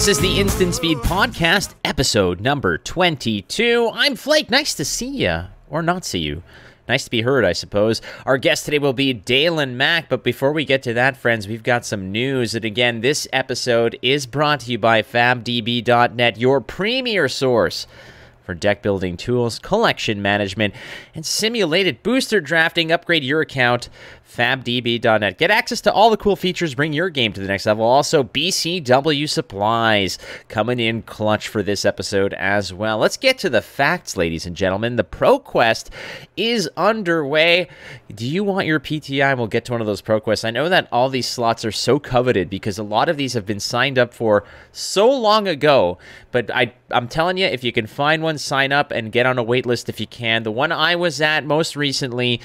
This is the Instant Speed Podcast, episode number 22. I'm Flake. Nice to see you, or not see you. Nice to be heard, I suppose. Our guest today will be Daylon Mack, but before we get to that, friends, we've got some news. And again, this episode is brought to you by FabDB.net, your premier source for deck building tools, collection management, and simulated booster drafting. Upgrade your account, FabDB.net. Get access to all the cool features. Bring your game to the next level. Also, BCW Supplies coming in clutch for this episode as well. Let's get to the facts, ladies and gentlemen. The ProQuest is underway. Do you want your PTI? We'll get to one of those ProQuests. I know that all these slots are so coveted because a lot of these have been signed up for so long ago, but I'm telling you, if you can find one, sign up and get on a wait list if you can. The one I was at most recently,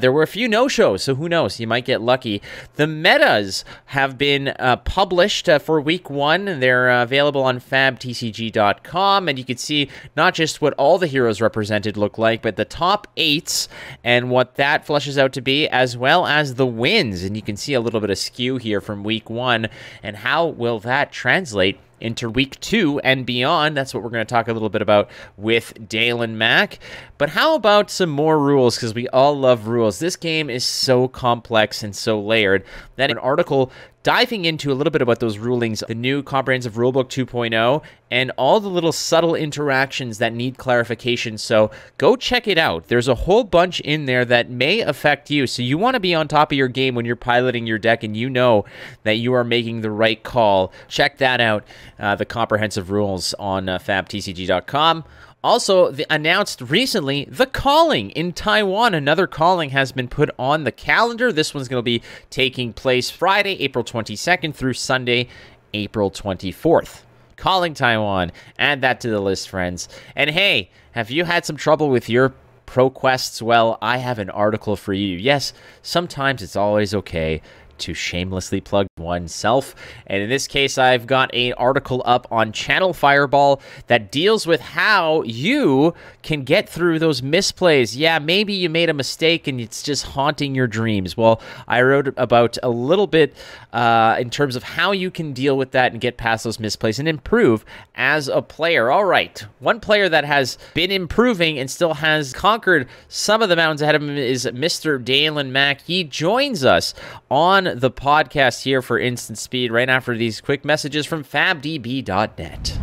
there were a few no-shows, so who knows? You might get lucky. The metas have been published for week one, and they're available on fabtcg.com, and you can see not just what all the heroes represented look like, but the top 8s and what that fleshes out to be, as well as the wins. And you can see a little bit of skew here from week one, and how will that translate into week 2 and beyond? That's what we're going to talk a little bit about with Daylon Mack. But how about some more rules? Because we all love rules. This game is so complex and so layered that an article diving into a little bit about those rulings, the new Comprehensive Rulebook 2.0, and all the little subtle interactions that need clarification. So go check it out. There's a whole bunch in there that may affect you. So you want to be on top of your game when you're piloting your deck and you know that you are making the right call. Check that out, the comprehensive rules on fabtcg.com. Also, announced recently, the calling in Taiwan. Another calling has been put on the calendar. This one's going to be taking place Friday, April 22nd through Sunday, April 24th. Calling Taiwan. Add that to the list, friends. And hey, have you had some trouble with your ProQuests? Well, I have an article for you. Yes, sometimes it's always okay to shamelessly plug oneself. And in this case, I've got an article up on Channel Fireball that deals with how you can get through those misplays. Yeah, maybe you made a mistake and it's just haunting your dreams. Well, I wrote about a little bit in terms of how you can deal with that and get past those misplays and improve as a player. All right, one player that has been improving and still has conquered some of the mountains ahead of him is Mr. Daylon Mack. He joins us on the podcast here for Instant Speed right after these quick messages from fabdb.net.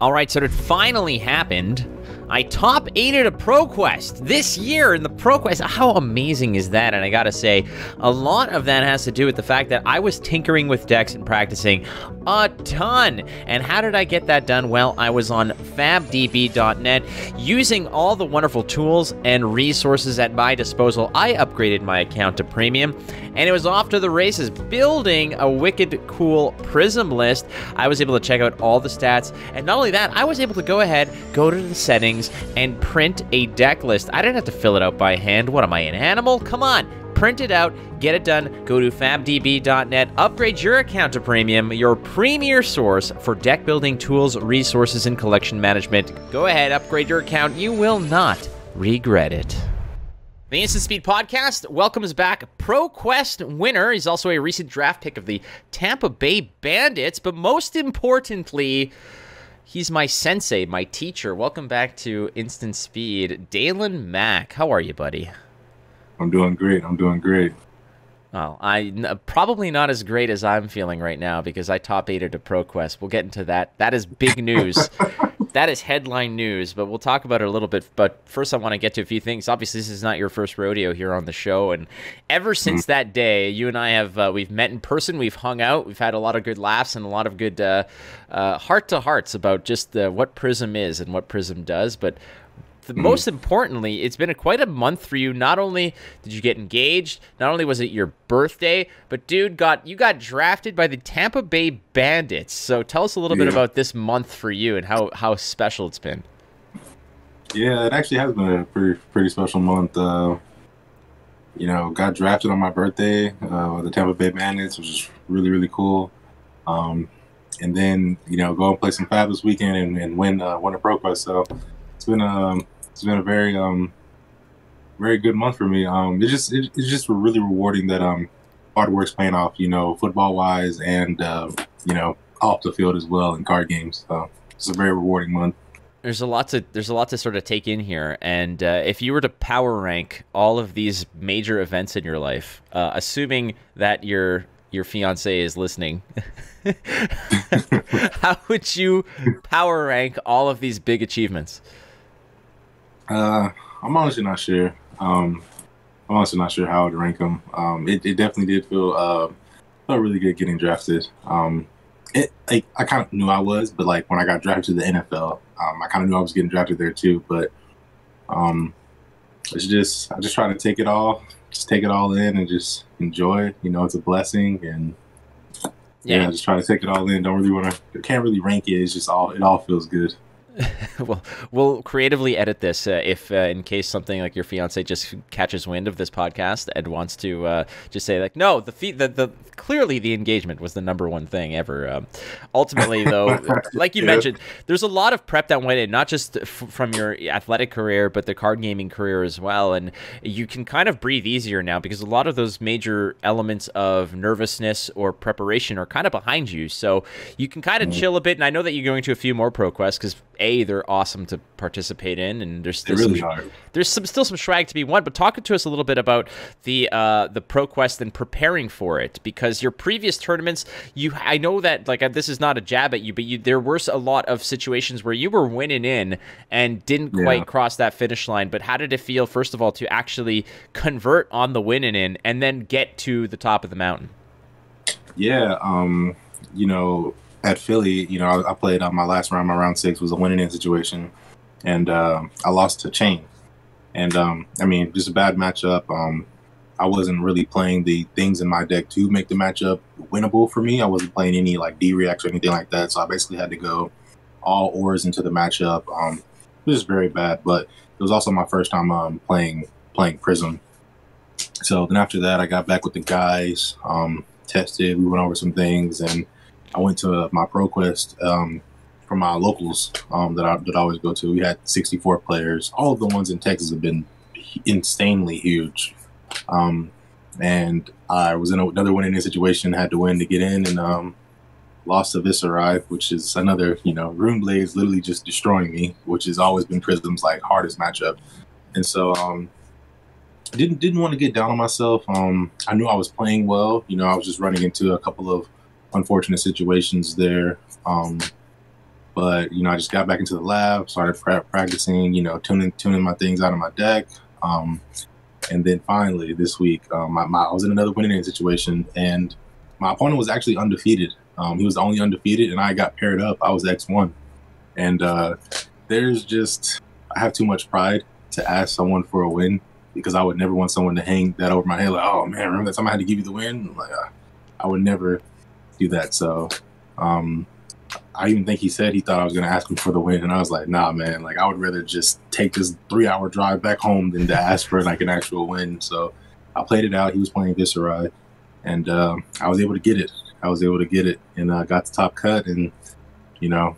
All right, so it finally happened. I top 8'd a ProQuest this year in the ProQuest. How amazing is that? And I gotta say, a lot of that has to do with the fact that I was tinkering with decks and practicing a ton. And how did I get that done? Well, I was on fabdb.net using all the wonderful tools and resources at my disposal. I upgraded my account to premium, and it was off to the races, building a wicked cool Prism list. I was able to check out all the stats, and not only that, I was able to go ahead, go to the settings, and print a deck list. I didn't have to fill it out by hand. What am I, an animal? Come on, print it out, get it done. Go to fabdb.net, upgrade your account to premium, your premier source for deck building tools, resources, and collection management. Go ahead, upgrade your account. You will not regret it. The Instant Speed Podcast welcomes back ProQuest winner. He's also a recent draft pick of the Tampa Bay Bandits, but most importantly, he's my sensei, my teacher. Welcome back to Instant Speed, Daylon Mack. How are you, buddy? I'm doing great. I'm doing great. Well, probably not as great as I'm feeling right now because I top 8'd to ProQuest. We'll get into that. That is big news. That is headline news, but we'll talk about it a little bit. But first, I want to get to a few things. Obviously, this is not your first rodeo here on the show, and ever since that day, you and I have we've met in person, we've hung out, we've had a lot of good laughs and a lot of good heart-to-hearts about just what Prism is and what Prism does. But most importantly, it's been quite a month for you. Not only did you get engaged, not only was it your birthday, but dude, you got drafted by the Tampa Bay Bandits. So tell us a little bit about this month for you and how special it's been. Yeah, it actually has been a pretty special month. You know, got drafted on my birthday with the Tampa Bay Bandits, which is really, really cool. And then, you know, go and play some Fab this weekend and win a ProQuest. So it's been a very good month for me. It's just really rewarding that hard work's paying off, you know, football wise and you know, off the field as well in card games. So it's a very rewarding month. There's a lot to sort of take in here, and if you were to power rank all of these major events in your life, assuming that your fiance is listening, how would you power rank all of these big achievements? I'm honestly not sure. I'm honestly not sure how I would rank them. It definitely did felt really good getting drafted. I kind of knew I was, but like when I got drafted to the NFL, I kind of knew I was getting drafted there too. But it's just I just try to take it all, in, and just enjoy it. You know, it's a blessing, and yeah, I just try to take it all in. Don't really want to, can't really rank it. It's just it all feels good. Well, we'll creatively edit this if in case something like your fiance just catches wind of this podcast and wants to just say like, no, the clearly the engagement was the #1 thing ever. Ultimately, though, like you mentioned, there's a lot of prep that went in, not just from your athletic career, but the card gaming career as well. And you can kind of breathe easier now because a lot of those major elements of nervousness or preparation are kind of behind you. So you can kind of chill a bit. And I know that you're going to a few more ProQuests because they're awesome to participate in, and there's still really some swag to be won. But talking to us a little bit about the ProQuest and preparing for it, because your previous tournaments, I know that, like, this is not a jab at you, but there were a lot of situations where you were winning in and didn't quite cross that finish line. But how did it feel, first of all, to actually convert on the winning in and then get to the top of the mountain? Yeah, you know, at Philly, you know, I played on my last round. My round 6 was a winning-in situation, and I lost to Chain. And, I mean, just a bad matchup. I wasn't really playing the things in my deck to make the matchup winnable for me. I wasn't playing any, like, D-reacts or anything like that, so I basically had to go all oars into the matchup. It was just very bad, but it was also my first time playing Prism. So then after that, I got back with the guys, tested, we went over some things, and I went to my ProQuest from my locals that I always go to. We had 64 players. All of the ones in Texas have been insanely huge. And I was in another winning situation, had to win to get in, and lost to Viserai, which is another, you know, Runeblade's literally just destroying me, which has always been Prism's, like, hardest matchup. And so I didn't want to get down on myself. I knew I was playing well. You know, I was just running into a couple of unfortunate situations there, but you know, I just got back into the lab, started practicing, you know, tuning my things out of my deck, and then finally this week, I was in another winning situation, and my opponent was actually undefeated. He was the only undefeated, and I got paired up. I was X1, and I have too much pride to ask someone for a win, because I would never want someone to hang that over my head, like, oh man, remember that time I had to give you the win? Like, I would never do that. So I even think he said he thought I was going to ask him for the win, and I was like, nah man, like I would rather just take this 3-hour drive back home than to ask for like an actual win. So I played it out. He was playing Viserai, and I was able to get it. And I got the top cut, and you know,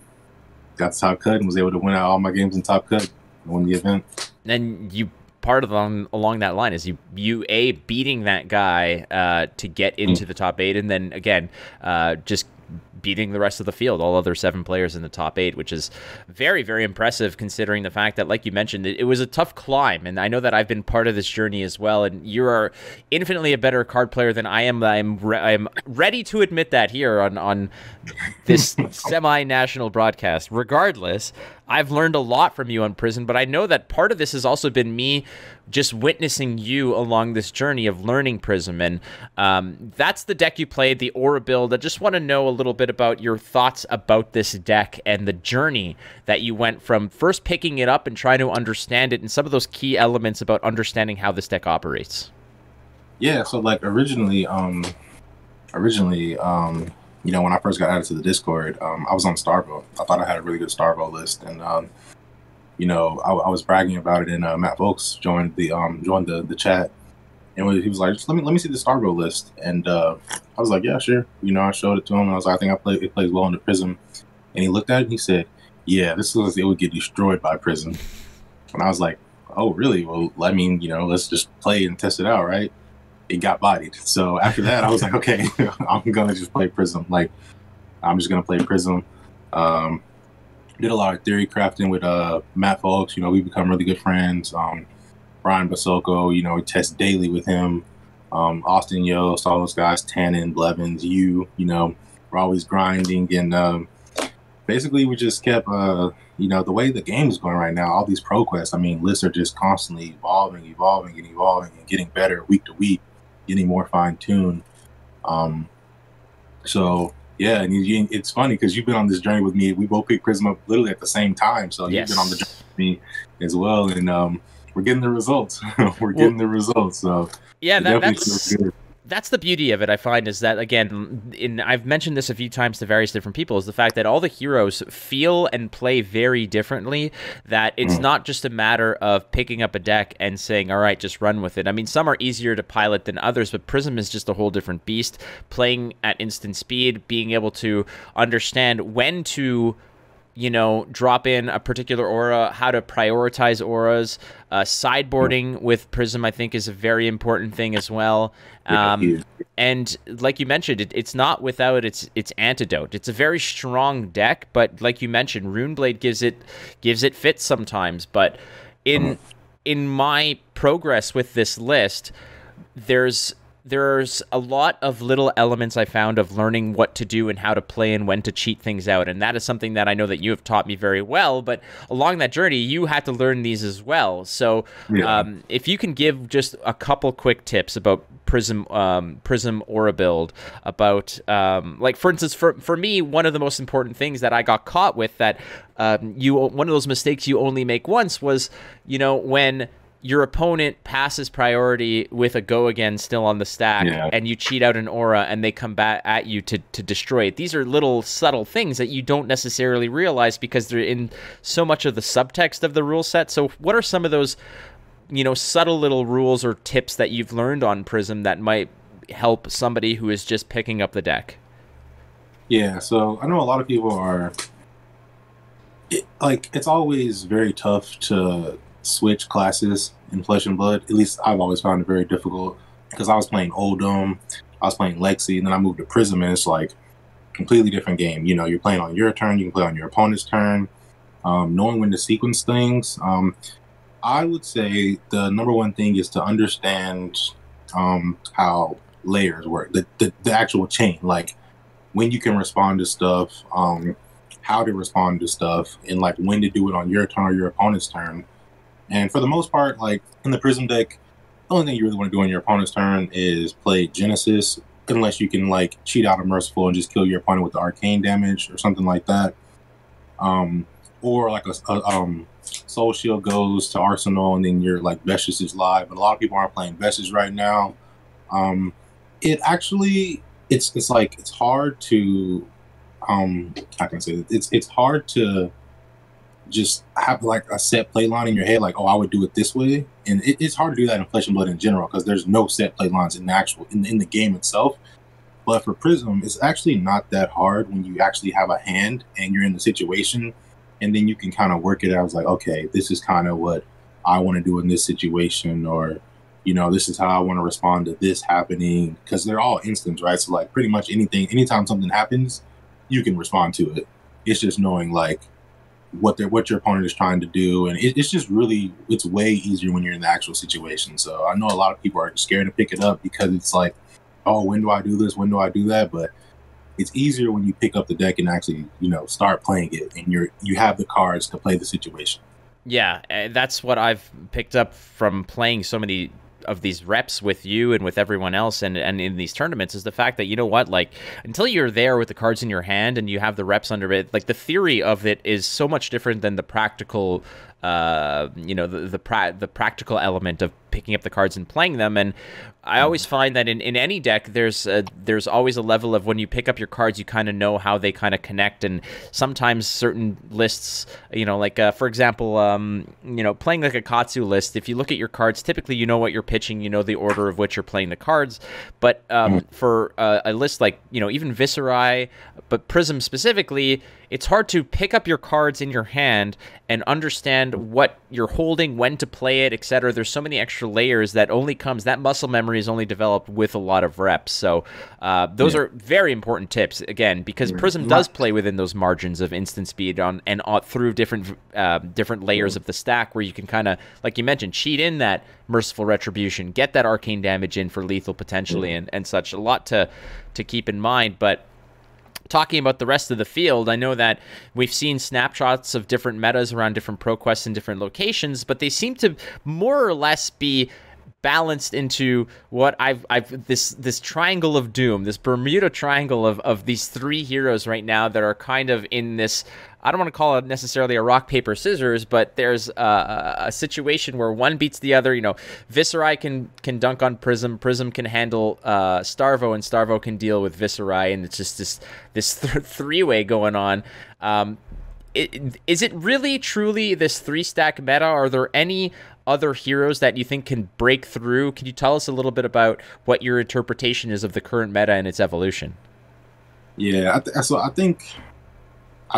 was able to win out all my games in top cut and won the event. And you, part of them along that line is you beating that guy to get into the top 8, and then again just beating the rest of the field, all other 7 players in the top 8, which is very, very impressive considering the fact that, like you mentioned, it was a tough climb. And I know that I've been part of this journey as well, and you are infinitely a better card player than I am. I'm ready to admit that here on this semi-national broadcast. Regardless, I've learned a lot from you on Prism, but I know that part of this has also been me just witnessing you along this journey of learning Prism. And that's the deck you played, the Aura build. I just want to know a little bit about your thoughts about this deck and the journey that you went from first picking it up and trying to understand it, and some of those key elements about understanding how this deck operates. Yeah, so like originally, you know, when I first got added to the Discord, I was on Starvo. I thought I had a really good Starvo list, and you know, I was bragging about it, and Matt Volks joined the chat, and he was like, just let me see the Starvo list, and I was like, yeah, sure. You know, I showed it to him, and I was like, I think it plays well into Prism, and he looked at it and he said, yeah, this list, it would get destroyed by Prism, and I was like, oh really? Well, I mean, you know, let's just play and test it out, right? It got bodied. So after that, I was like, okay, I'm gonna just play Prism. Like, I'm just going to play Prism. Did a lot of theory crafting with Matt Folks. You know, we've become really good friends. Brian Basoko, you know, we test daily with him. Austin Yost, all those guys, Tannen, Blevins, you know, we're always grinding. And basically we just kept, you know, the way the game is going right now, all these ProQuests, I mean, lists are just constantly evolving and getting better week to week, getting more fine-tuned. So, yeah, and it's funny because you've been on this journey with me. We both picked Prism up literally at the same time, so yes. You've been on the journey with me as well, and we're getting the results. So yeah, that's the beauty of it, I find, is that, again, I've mentioned this a few times to various different people, is the fact that all the heroes feel and play very differently, that it's not just a matter of picking up a deck and saying, all right, just run with it. I mean, some are easier to pilot than others, but Prism is just a whole different beast. Playing at instant speed, being able to understand when to, you know, drop in a particular aura, how to prioritize auras. Sideboarding with Prism, I think, is a very important thing as well. And like you mentioned, it's not without its antidote. It's a very strong deck, but like you mentioned, Runeblade gives it fits sometimes. But in my progress with this list, there's a lot of little elements I found of learning what to do and how to play and when to cheat things out. And that is something that I know that you have taught me very well, but along that journey, you had to learn these as well. So if you can give just a couple quick tips about Prism, Prism aura build, about, like, for instance, for me, one of the most important things that I got caught with that one of those mistakes you only make once was, you know, when your opponent passes priority with a go again still on the stack and you cheat out an aura and they come back at you to destroy it. These are little subtle things that you don't necessarily realize because they're in so much of the subtext of the rule set. So what are some of those, you know, subtle little rules or tips that you've learned on Prism that might help somebody who is just picking up the deck? Yeah, so I know a lot of people are, like, it's always very tough to switch classes in Flesh and Blood. At least I've always found it very difficult because I was playing Old Dome, I was playing Lexi, and then I moved to Prism, and it's like completely different game. You know, you're playing on your turn, you can play on your opponent's turn, knowing when to sequence things. I would say the number one thing is to understand how layers work, the actual chain, like when you can respond to stuff, how to respond to stuff, and like when to do it on your turn or your opponent's turn. And for the most part, like in the Prism deck, the only thing you really want to do on your opponent's turn is play Genesis, unless you can like cheat out of Merciful and just kill your opponent with the Arcane damage or something like that. Or like a Soul Shield goes to Arsenal and then you're like Vestige is live, but a lot of people aren't playing Vestige right now. It actually, it's like, it's hard to, I can say that it's hard to just have like a set play line in your head, like, oh, I would do it this way. And it's hard to do that in Flesh and Blood in general because there's no set play lines in the actual in the game itself. But for Prism, it's actually not that hard when you actually have a hand and you're in the situation, and then you can kind of work it out. It's like, okay, this is kind of what I want to do in this situation, or, you know, this is how I want to respond to this happening, because they're all instants, right? So like pretty much anything, anytime something happens, you can respond to it. It's just knowing like what your opponent is trying to do, and it's just really, it's way easier when you're in the actual situation. So I know a lot of people are scared to pick it up because it's like, oh, when do I do this, when do I do that? But it's easier when you pick up the deck and actually, you know, start playing it, and you have the cards to play the situation. Yeah, and that's what I've picked up from playing so many of these reps with you and with everyone else and in these tournaments, is the fact that, you know what, like, until you're there with the cards in your hand and you have the reps under it, like the theory of it is so much different than the practical, you know, the practical element of picking up the cards and playing them. And I always find that in any deck, there's always a level of when you pick up your cards, you kind of know how they kind of connect. And sometimes certain lists, you know, like, for example, you know, playing like a Katsu list, if you look at your cards, typically you know what you're pitching, you know the order of which you're playing the cards. But for a list like, you know, even Viserai, but Prism specifically, it's hard to pick up your cards in your hand and understand understand what you're holding, when to play it, etc. There's so many extra layers that only comes, that muscle memory is only developed with a lot of reps. So those are very important tips, again, because Prism does play within those margins of instant speed on and through different different layers of the stack, where you can kind of, like you mentioned, cheat in that Merciful Retribution, get that arcane damage in for lethal potentially, and such. A lot to keep in mind. But talking about the rest of the field, I know that we've seen snapshots of different metas around different ProQuests in different locations, but they seem to more or less be balanced into what this triangle of doom, this Bermuda Triangle of these three heroes right now that are kind of in this, I don't want to call it necessarily a rock, paper, scissors, but there's a situation where one beats the other. You know, Viserai can dunk on Prism, Prism can handle Starvo, and Starvo can deal with Viserai, and it's just this three-way going on. Is it really truly this three-stack meta? Are there any other heroes that you think can break through? Can you tell us a little bit about what your interpretation is of the current meta and its evolution? Yeah, I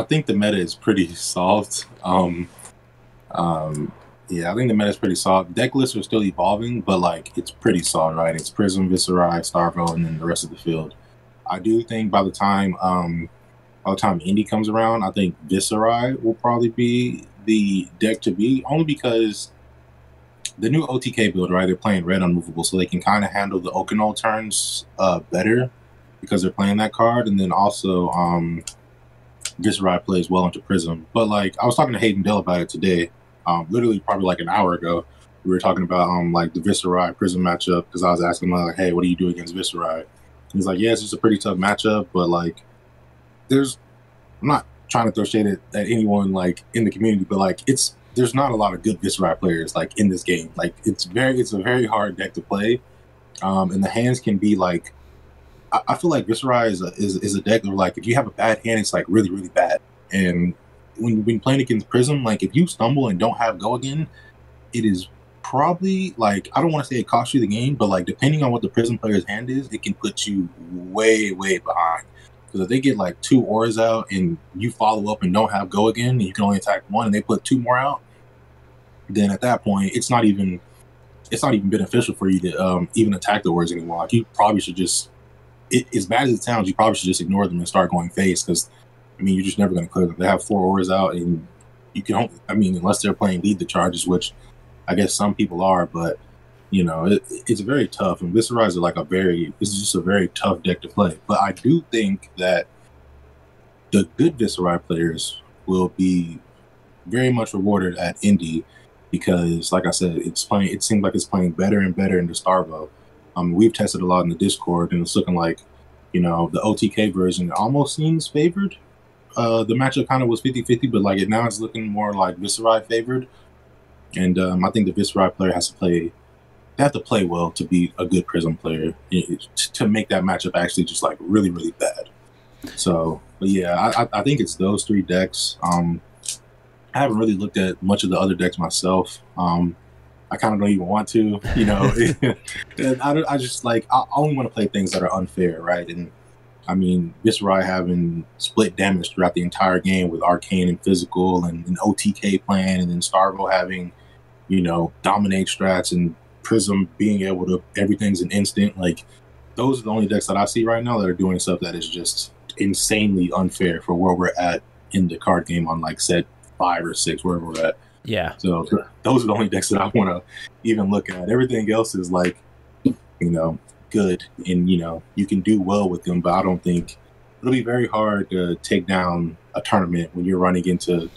think the meta is pretty solved. Yeah, I think the meta is pretty solved. Deck lists are still evolving, but like it's pretty solid, right? It's Prism, Viserai, Starvo, and then the rest of the field. I do think by the time Indy comes around, I think Viserai will probably be the deck to beat, only because the new OTK build, right? They're playing Red Unmovable, so they can kind of handle the Oakenold turns better because they're playing that card. And then also, Viserai plays well into Prism. But like, I was talking to Hayden Dell about it today, literally probably like an hour ago. We were talking about like the Viserai Prism matchup, because I was asking him like, "Hey, what do you do against Viserai?" He's like, "Yeah, it's just a pretty tough matchup, but like, there's," I'm not trying to throw shade at anyone like in the community, but like it's, there's not a lot of good Viserai players like in this game. Like it's a very hard deck to play, and the hands can be like, I feel like Viserai is a deck where like if you have a bad hand, it's like really really bad. And when playing against Prism, like if you stumble and don't have go again, it is probably like, I don't want to say it costs you the game, but like depending on what the Prism player's hand is, it can put you way behind. Because if they get like two auras out and you follow up and don't have go again, and you can only attack one, and they put two more out, then at that point it's not even beneficial for you to even attack the auras anymore. Like you probably should just, as bad as it sounds, you probably should just ignore them and start going face. Because I mean, you're just never going to clear them. They have four auras out, and you can only, I mean, unless they're playing lead the charges, which I guess some people are, but you know, it's very tough. And Viserai is like a very tough deck to play. But I do think that the good Viserai players will be very much rewarded at Indy, because, like I said, it seems like it's playing better and better into Starvo. We've tested a lot in the Discord, and it's looking like, you know, the OTK version almost seems favored. The matchup kind of was 50-50, but like now it's looking more like Viserai favored. And I think the Viserai player has to play. They have to play well to be a good Prism player, to make that matchup actually just like really, really bad. So, but yeah, I think it's those three decks. I haven't really looked at much of the other decks myself. I kind of don't even want to, you know. I only want to play things that are unfair, right? And I mean, Viserai having split damage throughout the entire game with Arcane and Physical and an OTK plan, and then Starvo having, you know, dominate strats, and Prism being able to, everything's an instant. Like, those are the only decks that I see right now that are doing stuff that is just insanely unfair for where we're at in the card game on like set 5 or 6, wherever we're at. Yeah. So those are the only decks that I want to even look at. Everything else is like, you know, good, and you know, you can do well with them, but I don't think it'll be very hard to take down a tournament when you're running into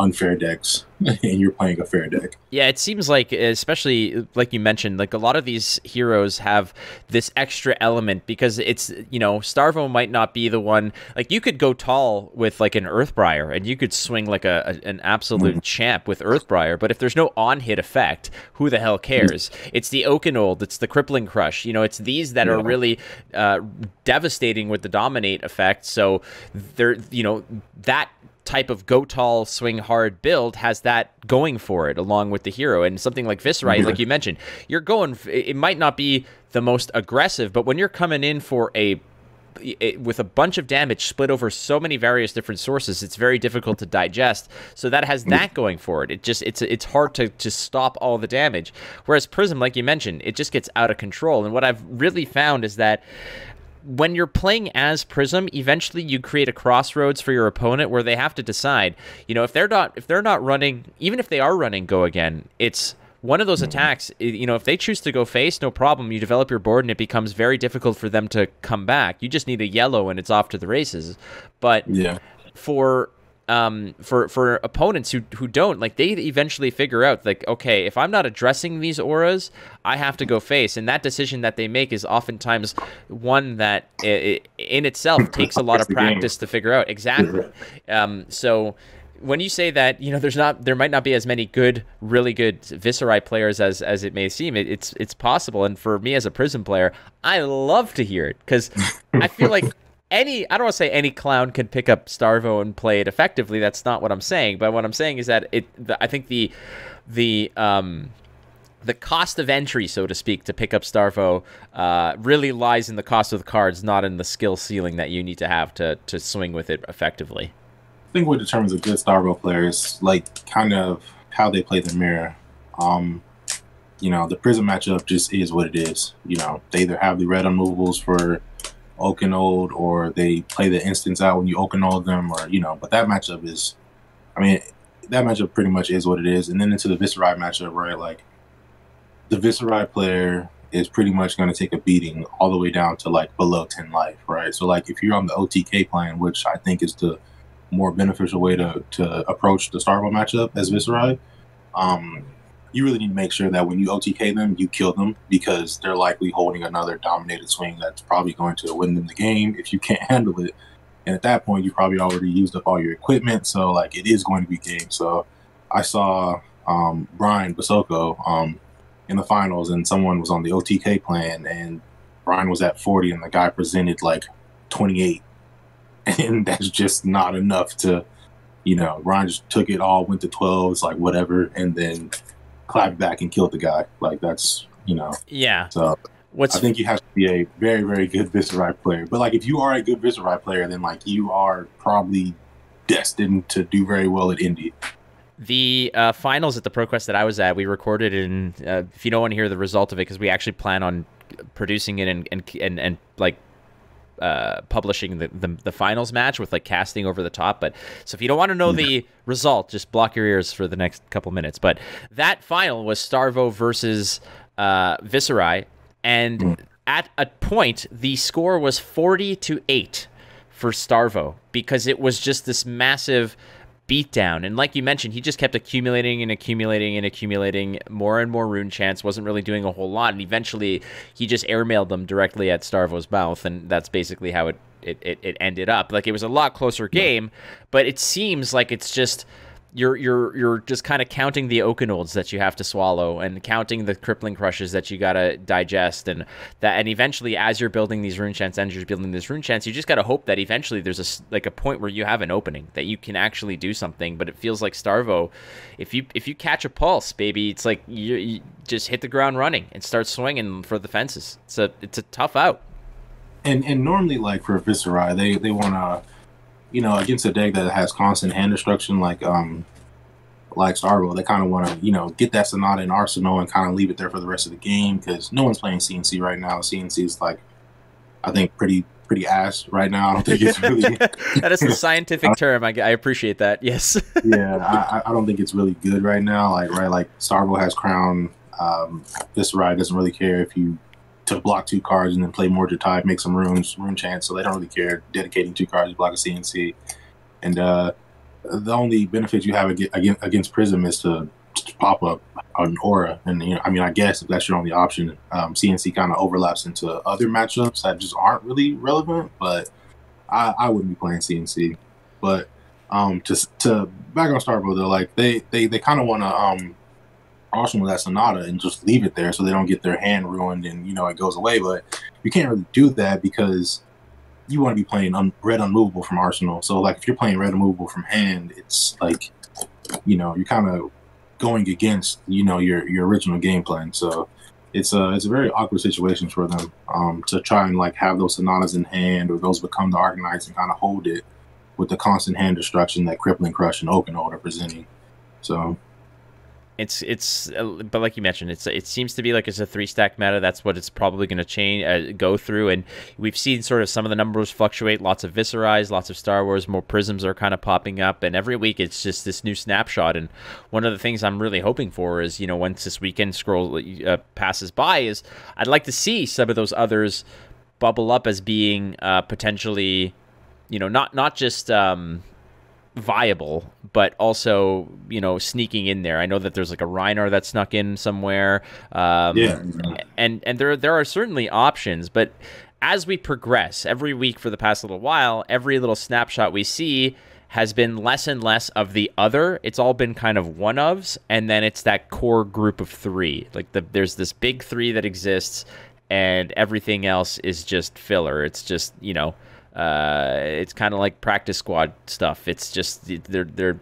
unfair decks and you're playing a fair deck. Yeah, it seems like, especially like you mentioned, like a lot of these heroes have this extra element, because it's, you know, Starvo might not be the one, like you could go tall with like an Earthbriar and you could swing like an absolute champ with Earthbriar, but if there's no on-hit effect, who the hell cares? It's the Oakenold, it's the Crippling Crush, you know, it's these that are really devastating with the dominate effect. So they're, you know, that type of go tall, swing hard build has that going for it along with the hero. And something like Viserai, like you mentioned, you're going, it might not be the most aggressive, but when you're coming in for a with a bunch of damage split over so many various different sources, it's very difficult to digest. So that has that going for it. It just, it's hard to stop all the damage. Whereas Prism, like you mentioned, it just gets out of control. And what I've really found is that when you're playing as Prism, eventually you create a crossroads for your opponent where they have to decide, you know, if they're not running, even if they are running Go Again, it's one of those attacks, you know, if they choose to go face, no problem. You develop your board and it becomes very difficult for them to come back. You just need a yellow and it's off to the races. But yeah, for opponents who don't, like, they eventually figure out, like, okay, if I'm not addressing these auras, I have to go face. And that decision that they make is oftentimes one that in itself takes a lot of practice to figure out. Exactly. So when you say that, you know, there might not be as many good, really good Viserai players as it may seem, it's possible. And for me as a Prism player, I love to hear it, because I feel like I don't want to say any clown can pick up Starvo and play it effectively. That's not what I'm saying. But what I'm saying is that I think the cost of entry, so to speak, to pick up Starvo really lies in the cost of the cards, not in the skill ceiling that you need to have to swing with it effectively. I think what determines a good Starvo player is, like, kind of how they play the mirror. You know, the Prism matchup just is what it is. You know, they either have the red unmovables for Oakenold, or they play the instants out when you Oakenold them, or, you know, but that matchup is, I mean, that matchup pretty much is what it is. And then into the Viserai matchup, right? Like, the Viserai player is pretty much going to take a beating all the way down to, like, below 10 life, right? So, like, if you're on the OTK plan, which I think is the more beneficial way to approach the Starvo matchup as Viserai, you really need to make sure that when you OTK them, you kill them, because they're likely holding another dominated swing that's probably going to win them the game if you can't handle it. And at that point, you probably already used up all your equipment, so, like, it is going to be game. So I saw Brian Basoko in the finals, and someone was on the OTK plan, and Brian was at 40, and the guy presented, like, 28. And that's just not enough to, you know, Ryan just took it all, went to 12s, like, whatever, and then clapped back and killed the guy. Like, that's, you know. Yeah. So I think you have to be a very, very good Viserai player. But, like, if you are a good Viserai player, then, like, you are probably destined to do very well at Indy. The finals at the ProQuest that I was at, we recorded in, if you don't want to hear the result of it, because we actually plan on producing it and like, publishing the finals match with, like, casting over the top. But so if you don't want to know the result, just block your ears for the next couple minutes. But that final was Starvo versus Viserai, and at a point the score was 40-8 for Starvo, because it was just this massive beatdown. And like you mentioned, he just kept accumulating and accumulating and accumulating more and more rune chants, wasn't really doing a whole lot, and eventually he just airmailed them directly at Starvo's mouth, and that's basically how it ended up. Like, it was a lot closer game, but it seems like it's just you're just kind of counting the Oakenolds that you have to swallow, and counting the crippling crushes that you gotta digest, and eventually, as you're building these rune chants, you just gotta hope that eventually there's a point where you have an opening that you can actually do something. But it feels like Starvo, if you catch a pulse, baby, it's like you just hit the ground running and start swinging for the fences. It's a tough out. And normally, like, for Viserai, they wanna, you know, against a deck that has constant hand destruction, like Starvo, they kind of want to, you know, get that Sonata in arsenal and kind of leave it there for the rest of the game, because no one's playing CNC right now. CNC is, like, I think pretty ass right now. I don't think it's really... That is the scientific term. I appreciate that. Yes. Yeah, I don't think it's really good right now. Like, right, like, Starvo has Crown. Viserai doesn't really care if you to block two cards and then play more to tie, make some rune chance, so they don't really care dedicating two cards to block a CNC. And the only benefit you have against Prism is to pop up an aura. And, you know, I mean, I guess if that's your only option, CNC kind of overlaps into other matchups that just aren't really relevant, but I wouldn't be playing CNC. But to back on Starvo, though, like, they kind of want to arsenal that Sonata and just leave it there so they don't get their hand ruined and, you know, it goes away. But you can't really do that, because you want to be playing red unmovable from arsenal. So, like, if you're playing red unmovable from hand, it's like, you know, you're kind of going against, you know, your original game plan. So it's a very awkward situation for them to try and like have those Sonatas in hand or those become the Arcanites and kind of hold it with the constant hand destruction that Crippling Crush and Oakenold are presenting. So it's but like you mentioned, it seems to be like it's a three stack meta. That's what it's probably going to change, go through, and we've seen sort of some of the numbers fluctuate. Lots of Viserais, lots of Star Wars, more Prisms are kind of popping up, and every week it's just this new snapshot. And one of the things I'm really hoping for is, you know, once this weekend scroll passes by, is I'd like to see some of those others bubble up as being potentially, you know, not just viable, but also, you know, sneaking in there. I know that there's like a Reinar that snuck in somewhere. Yeah, exactly. And there are certainly options, but as we progress every week for the past little while, every little snapshot we see has been less and less of the other. It's all been kind of one-ofs, and then it's that core group of three. Like there's this big three that exists, and everything else is just filler. It's just, you know, it's kind of like practice squad stuff. It's just they're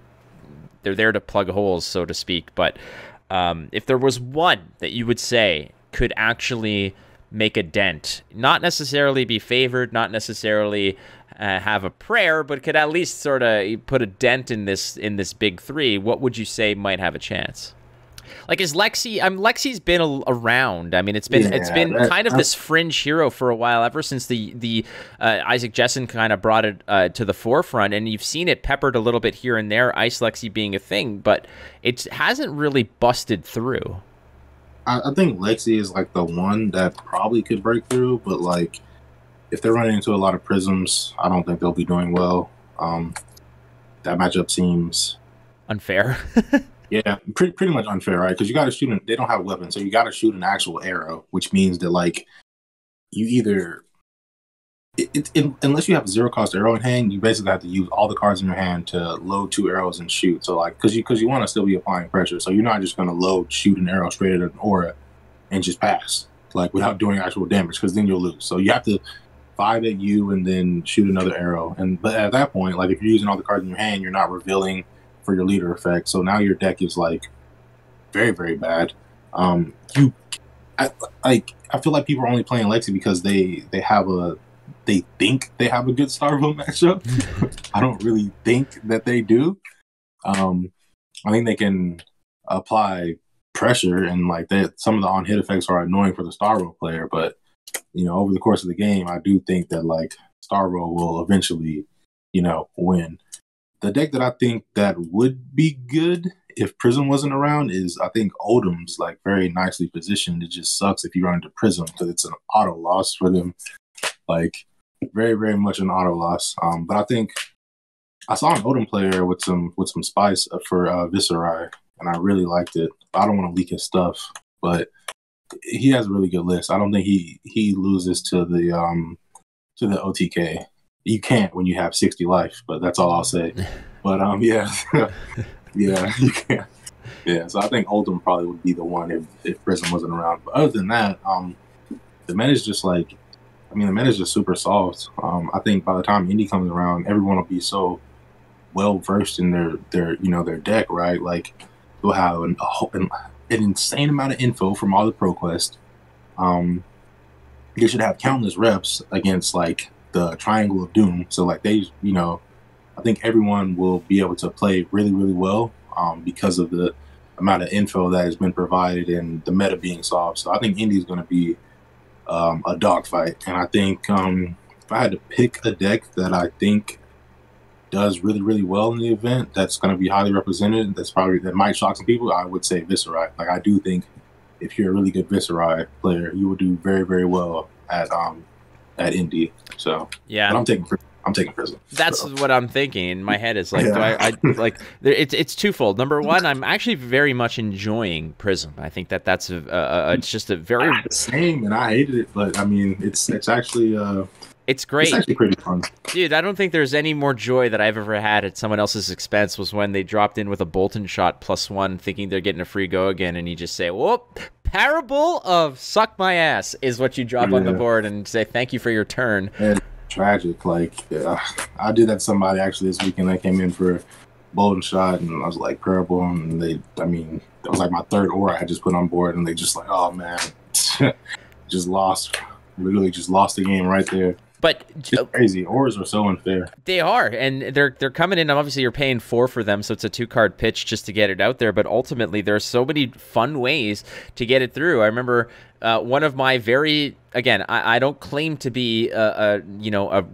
there to plug holes, so to speak. But if there was one that you would say could actually make a dent, not necessarily be favored, not necessarily have a prayer, but could at least sort of put a dent in this big three, what would you say might have a chance? Like, is Lexi? Lexi's been around. I mean, it's been kind of this fringe hero for a while, ever since the Isaac Jessen kind of brought it to the forefront, and you've seen it peppered a little bit here and there. Ice Lexi being a thing, but it hasn't really busted through. I think Lexi is like the one that probably could break through, but like if they're running into a lot of Prisms, I don't think they'll be doing well. That matchup seems unfair. Yeah, pretty much unfair, right? Because you got to shoot, they don't have weapons, so you got to shoot an actual arrow, which means that, like, you either, unless you have a zero-cost arrow in hand, you basically have to use all the cards in your hand to load two arrows and shoot. So, like, because you want to still be applying pressure, so you're not just going to load, shoot an arrow straight at an aura and just pass, like, without doing actual damage, because then you'll lose. So you have to 5 at you and then shoot another arrow. But at that point, like, if you're using all the cards in your hand, you're not revealing for your leader effect, so now your deck is like very, very bad. I feel like people are only playing Lexi because they think they have a good Starvo matchup. I don't really think that they do. I think they can apply pressure, and like that, some of the on hit effects are annoying for the Starvo player. But you know, over the course of the game, I do think that like Starvo will eventually, you know, win. The deck that I think that would be good if Prism wasn't around is, I think, Odom's like very nicely positioned. It just sucks if you run into Prism because it's an auto loss for them, like very, very much an auto loss. But I think I saw an Odom player with some spice for Viserai, and I really liked it. I don't want to leak his stuff, but he has a really good list. I don't think he loses to the OTK. You can't when you have 60 life, but that's all I'll say. But yeah, yeah, you can't. Yeah, so I think Oldham probably would be the one if Prism wasn't around. But other than that, the meta is just like, I mean, the meta is just super soft. I think by the time Indy comes around, everyone will be so well versed in their deck, right? Like they'll have an insane amount of info from all the ProQuest. They should have countless reps against like the Triangle of Doom, so like they, you know, I think everyone will be able to play really, really well because of the amount of info that has been provided and the meta being solved. So I think Indy is going to be a dogfight, and I think if I had to pick a deck that I think does really, really well in the event, that's going to be highly represented, that might shock some people, I would say Viserai. Like I do think if you're a really good Viserai player, you will do very, very well at Indy. So yeah, but I'm taking Prism. That's what I'm thinking in my head. Is like, yeah. do I like it's twofold. Number one, I'm actually very much enjoying Prism. I think that's it's just a very same, and I hated it, but I mean it's actually it's great. It's actually pretty fun. Dude, I don't think there's any more joy that I've ever had at someone else's expense was when they dropped in with a Bolton shot +1 thinking they're getting a free go again, and you just say, whoop, parable of suck my ass is what you drop on the board and say thank you for your turn. And tragic. Like I did that to somebody actually this weekend. I came in for Bolden shot and I was like parable, and they, I mean, that was like my third aura I had just put on board, and they just like, oh man, just lost. Literally just lost the game right there. But it's crazy. Auras are so unfair. They are, and they're coming in. Obviously, you're paying 4 for them, so it's a 2-card pitch just to get it out there. But ultimately, there are so many fun ways to get it through. I remember one of my very, again, I don't claim to be a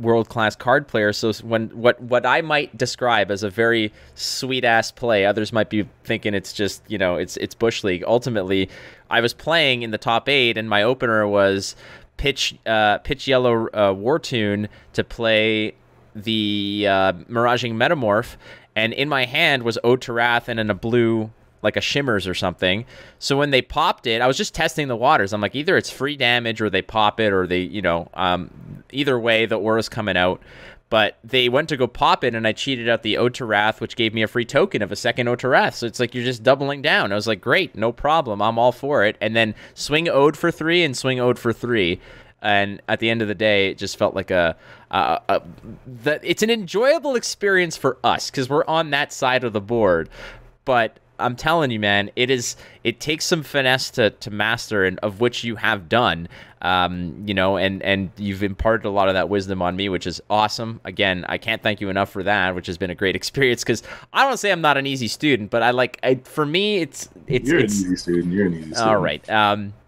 world-class card player. So when what I might describe as a very sweet-ass play, others might be thinking it's just it's Bush League. Ultimately, I was playing in the top 8, and my opener was pitch yellow war tune to play the Miraging Metamorph, and in my hand was Ode to Wrath and in a blue like a shimmers or something. So when they popped it, I was just testing the waters. I'm like, either it's free damage or they pop it, or they either way the aura's coming out. But they went to go pop it, and I cheated out the Ode to Wrath, which gave me a free token of a second Ode to Wrath. So it's like you're just doubling down. I was like, great, no problem. I'm all for it. And then swing Ode for 3 and swing Ode for 3. And at the end of the day, it just felt like it's an enjoyable experience for us because we're on that side of the board. But I'm telling you, man, it takes some finesse to master, and of which you have done, and you've imparted a lot of that wisdom on me, which is awesome. Again, I can't thank you enough for that, which has been a great experience, because I don't say I'm not an easy student, but for me, you're an easy student. You're an easy student. All right.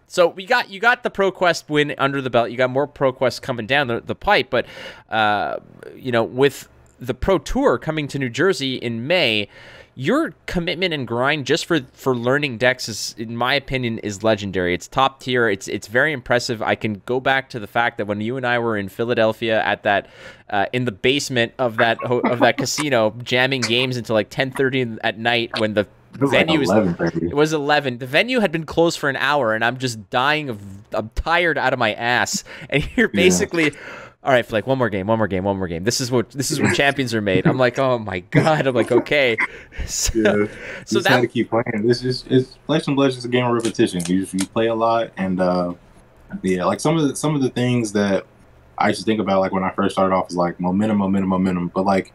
So you got the ProQuest win under the belt. You got more ProQuest coming down the pipe, but with the Pro Tour coming to New Jersey in May, your commitment and grind just for learning decks is, in my opinion, is legendary. It's top tier. It's very impressive. I can go back to the fact that when you and I were in Philadelphia at that in the basement of that casino, jamming games until like 10:30 at night when the venue was like 11:30. It was 11. The venue had been closed for an hour, and I'm just dying of. I'm tired out of my ass, and you're basically. Yeah. All right, Flake, one more game. This is what champions are made. I'm like, oh my god. I'm like, okay. So, yeah, so that to keep playing. This is Flesh and Blood is a game of repetition. You play a lot, and like some of the things that I used to think about, like when I first started off, was like momentum. But like,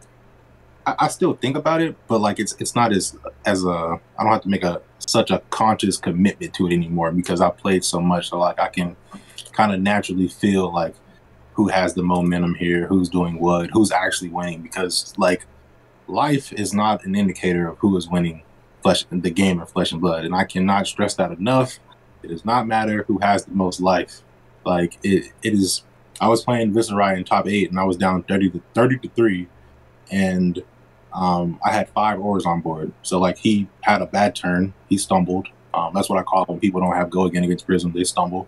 I still think about it, but like it's not as I don't have to make such a conscious commitment to it anymore because I played so much. So like I can kind of naturally feel like. Who has the momentum here, who's doing what, who's actually winning, because like life is not an indicator of who is winning the game of Flesh and Blood, and I cannot stress that enough. It does not matter who has the most life. Like it is. I was playing Viserai in top 8 and I was down 30 to 3, and I had 5 auras on board, so like he had a bad turn, he stumbled. That's what I call when people don't have go against Prism, they stumble.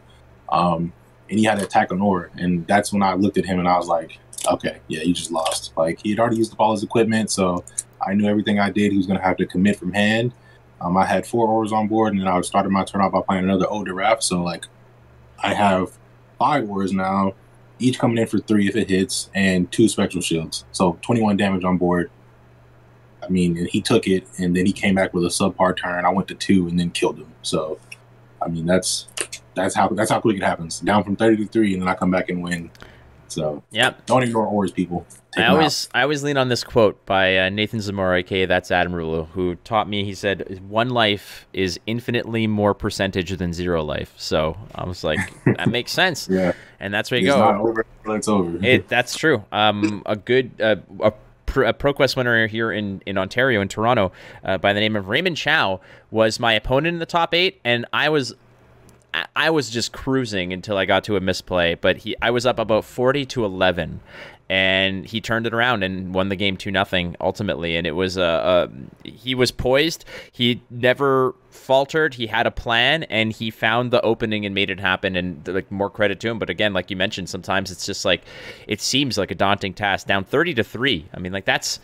And he had to attack an aura, and that's when I looked at him and I was like, okay, yeah, you just lost. Like, he had already used up all his equipment, so I knew everything I did, he was going to have to commit from hand. I had 4 auras on board, and then I started my turn off by playing another Ode to Wrath, so, like, I have 5 auras now, each coming in for 3 if it hits, and 2 Spectral Shields, so 21 damage on board. I mean, and he took it, and then he came back with a subpar turn. I went to 2 and then killed him, so, I mean, that's how quick it happens. Down from 30 to 3, and then I come back and win. So yep. Don't ignore auras, people. I always lean on this quote by Nathan Zamora, aka That's Adam Rulo, who taught me. He said, "One life is infinitely more percentage than 0 life." So I was like, that makes sense. Yeah. And that's where you go. Not over, it's over. That's true. A good a ProQuest winner here in Ontario, in Toronto, by the name of Raymond Chow, was my opponent in the top 8, and I was just cruising until I got to a misplay, but I was up about 40 to 11, and he turned it around and won the game 2-0 ultimately. And it was he was poised. He never faltered. He had a plan, and he found the opening and made it happen. And like, more credit to him. But again, like you mentioned, sometimes it's just like it seems like a daunting task. Down 30 to 3. I mean, like that's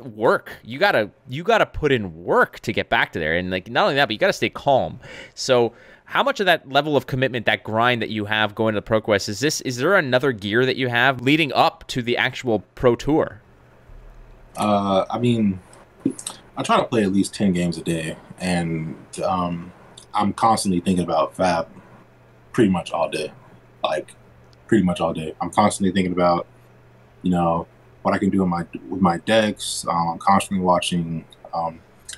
work. You gotta put in work to get back to there. And like, not only that, but you gotta stay calm. So. How much of that level of commitment, that grind that you have going to the ProQuest, is there another gear that you have leading up to the actual Pro Tour? I mean, I try to play at least 10 games a day, and I'm constantly thinking about Fab pretty much all day. Like, pretty much all day. I'm constantly thinking about, what I can do with my decks. I'm constantly watching...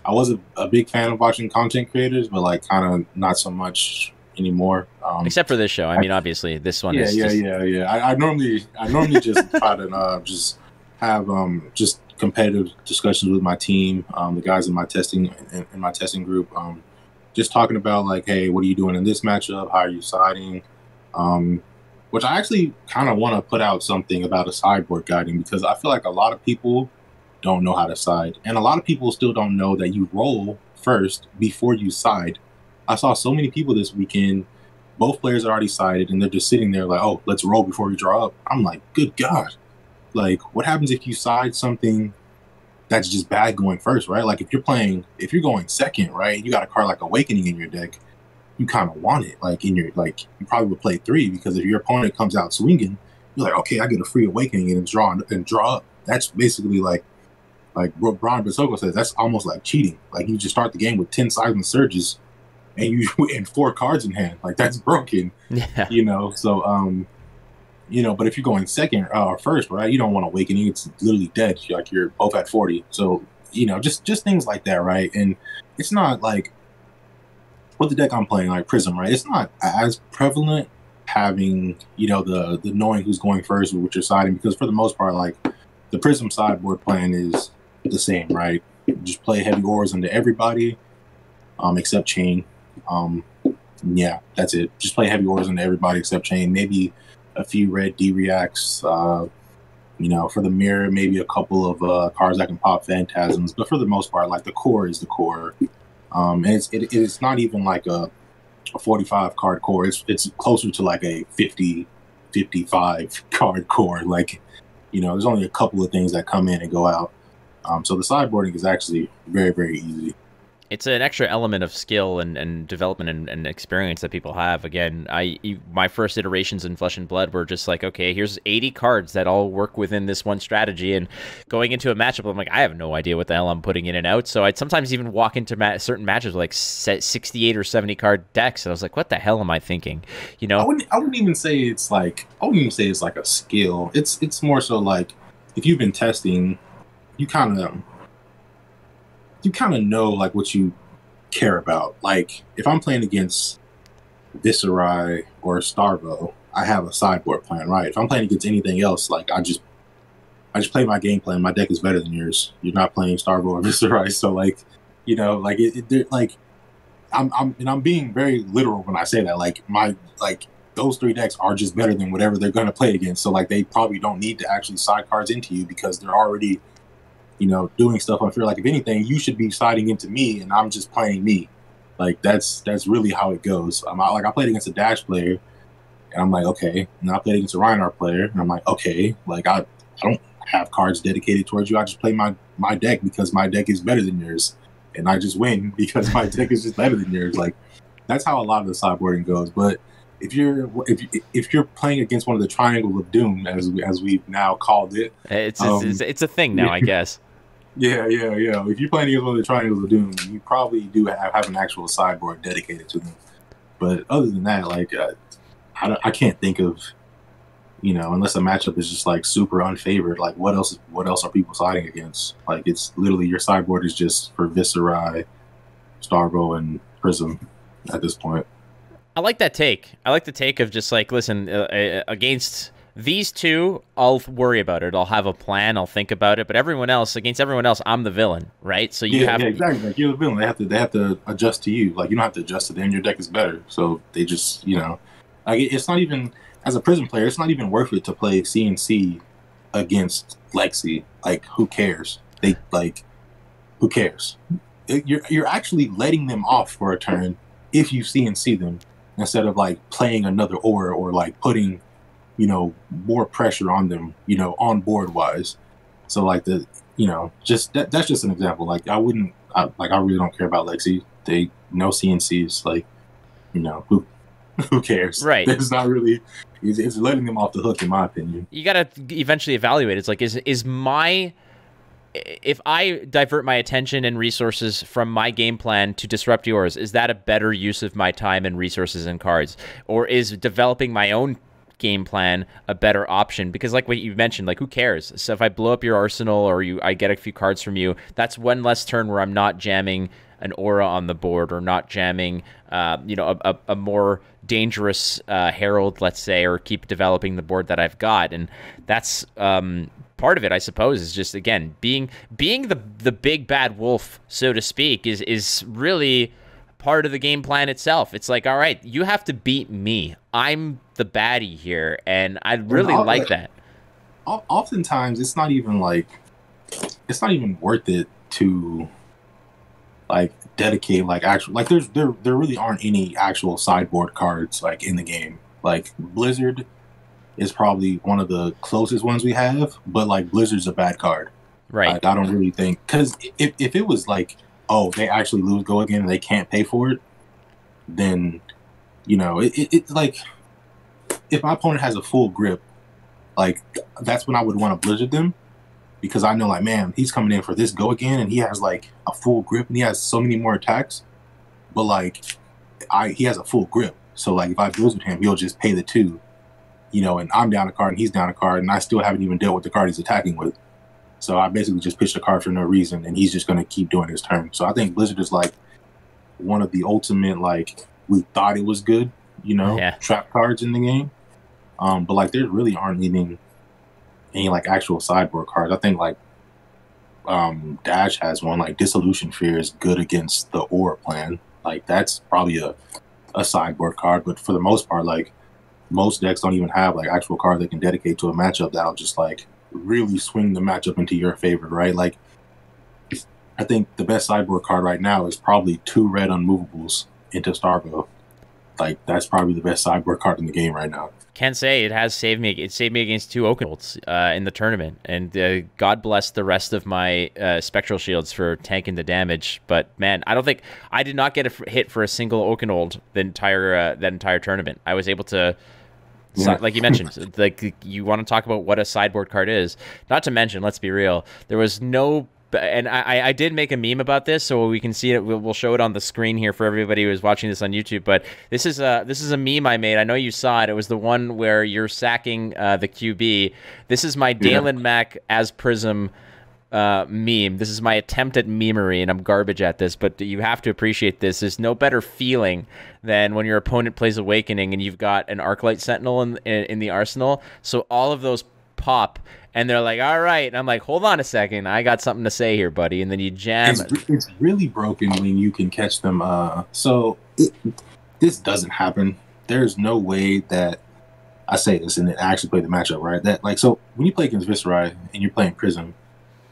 I was a big fan of watching content creators, but like kind of not so much anymore. Except for this show. I mean, obviously, this one is just... Yeah. I normally just try to just have just competitive discussions with my team, the guys in my testing group, just talking about, like, hey, what are you doing in this matchup? How are you siding? Which I actually kind of want to put out something about a sideboard guiding, because I feel like a lot of people don't know how to side. And a lot of people still don't know that you roll first before you side. I saw so many people this weekend, both players are already sided, and they're just sitting there like, oh, let's roll before we draw up. I'm like, good God. Like, what happens if you side something that's just bad going first, right? Like, if you're going second, right, you got a card like Awakening in your deck, you kind of want it. Like, you probably would play three, because if your opponent comes out swinging, you're like, okay, I get a free Awakening and draw up. That's basically like what Brian Basoko says, that's almost like cheating. Like, you just start the game with 10 Seismic Surges and 4 cards in hand. Like, that's broken, you know? So, you know, but if you're going second or first, right, you don't want Awakening. It's literally dead. Like, you're both at 40. So, you know, just things like that, right? And it's not like, with the deck I'm playing, like Prism, right, it's not as prevalent having, you know, the knowing who's going first with your siding, because for the most part, like, the Prism sideboard plan is the same, right? You just play heavy ores into everybody, except Chain. Yeah, that's it. Just play heavy ores into everybody except Chain. Maybe a few red D-reacts, you know, for the mirror, maybe a couple of cards that can pop Phantasms. But for the most part, like, the core is the core. And it's not even like a 45 card core. It's closer to like a 50, 55 card core. Like, you know, there's only a couple of things that come in and go out. So the sideboarding is actually very, very easy. It's an extra element of skill and development and experience that people have. Again, my first iterations in Flesh and Blood were just like, okay, here's 80 cards that all work within this one strategy. And going into a matchup, I'm like, I have no idea what the hell I'm putting in and out. So I'd sometimes even walk into certain matches with like 68 or 70 card decks, and I was like, what the hell am I thinking? You know, I wouldn't even say it's like a skill. It's more so like, if you've been testing, you kind of know, like, what you care about. Like, if I'm playing against Viserai or Starvo, I have a sideboard plan, right? If I'm playing against anything else, like, I just play my game plan. My deck is better than yours. You're not playing Starvo or Viserai, so, like, you know, like, I'm being very literal when I say that. Like, those three decks are just better than whatever they're going to play against. So, like, they probably don't need to actually side cards into you, because they're already, you know, doing stuff on fear. Like, if anything, you should be siding into me, and I'm just playing me. Like, that's really how it goes. I played against a Dash player, and I'm like, okay. And I played against a Reinhardt player, and I'm like, okay. Like, I don't have cards dedicated towards you. I just play my deck, because my deck is better than yours, and I just win because my deck is just better than yours. Like, that's how a lot of the sideboarding goes. But if you're playing against one of the Triangles of Doom, as we've now called it, it's a thing now, I guess. Yeah. If you're playing against one of the Triangles of Doom, you probably do have an actual sideboard dedicated to them. But other than that, like, I can't think of, you know, unless a matchup is just, like, super unfavored, like, what else are people siding against? Like, it's literally your sideboard is just for Viserai, Starvo, and Prism at this point. I like that take. I like the take of just, like, listen, against... these two, I'll worry about it. I'll have a plan. I'll think about it. But against everyone else, I'm the villain, right? So exactly. Like, you're the villain. They have to adjust to you. Like, you don't have to adjust to them. Your deck is better. So they just, you know, like, it's not even, as a Prism player, it's not even worth it to play CNC against Lexi. Like, who cares? Who cares? You're actually letting them off for a turn if you CNC them, instead of, like, playing another aura or, like, putting, you know, more pressure on them, you know, on board wise. So, like, that's just an example. Like, I really don't care about Lexi. They, no CNCs, like, you know, who cares? Right. There's not really, it's letting them off the hook, in my opinion. You got to eventually evaluate. It's like, if I divert my attention and resources from my game plan to disrupt yours, is that a better use of my time and resources and cards? Or is developing my own game plan a better option? Because, like what you mentioned, like, who cares? So if I blow up your arsenal, or I get a few cards from you, that's one less turn where I'm not jamming an aura on the board, or not jamming, you know, a more dangerous herald, let's say, or keep developing the board that I've got. And that's part of it, I suppose, is just, again, being the big bad wolf, so to speak, is really part of the game plan itself. It's like, all right, you have to beat me. I'm the baddie here, and I really like that. Oftentimes, it's not even like, it's not even worth it to like dedicate like actual, like there really aren't any actual sideboard cards like in the game. Like Blizzard is probably one of the closest ones we have, but like Blizzard's a bad card, right? Like, I don't really think, because if it was like, oh, they actually lose go again and they can't pay for it, then, you know, it's like, if my opponent has a full grip, like, that's when I would want to Blizzard them, because I know, like, man, he's coming in for this go again and he has, like, a full grip and he has so many more attacks, but, like, he has a full grip. So, like, if I Blizzard him, he'll just pay the two, you know, and I'm down a card and he's down a card and I still haven't even dealt with the card he's attacking with. So I basically just pitched a card for no reason, and he's just going to keep doing his turn. So I think Blizzard is, like, one of the ultimate, like, we thought it was good, you know, trap cards in the game. But, like, there really aren't even any, like, actual sideboard cards. I think, like, Dash has one. Like, Dissolution Fear is good against the Aura plan. Like, that's probably a sideboard card. But for the most part, like, most decks don't even have, like, actual cards they can dedicate to a matchup that'll just, like, really swing the matchup into your favor, right? Like, I think the best sideboard card right now is probably 2 Red Unmovables into Starvo. Like, that's probably the best sideboard card in the game right now. Can say it has saved me. It saved me against 2 Oakenolds in the tournament, and God bless the rest of my Spectral Shields for tanking the damage. But man, I don't think I did not get a hit for a single Oakenold that entire tournament. I was able to. So, like you mentioned, like, you want to talk about what a sideboard card is. Not to mention, let's be real, there was no, and I did make a meme about this, so we can see it. We'll show it on the screen here for everybody who's watching this on YouTube. But this is a meme I made. I know you saw it. It was the one where you're sacking the QB. This is my Daylon Mack as Prism meme. This is my attempt at memery, and I'm garbage at this, but you have to appreciate this. There's no better feeling than when your opponent plays Awakening and you've got an Arclight Sentinel in the arsenal, so all of those pop, and they're like, all right, and I'm like, hold on a second, I got something to say here, buddy, and then you jam it's really broken when you can catch them. This doesn't happen. There's no way that I say this and it actually play the matchup, right? That, like, so when you play against Viserai and you're playing Prism,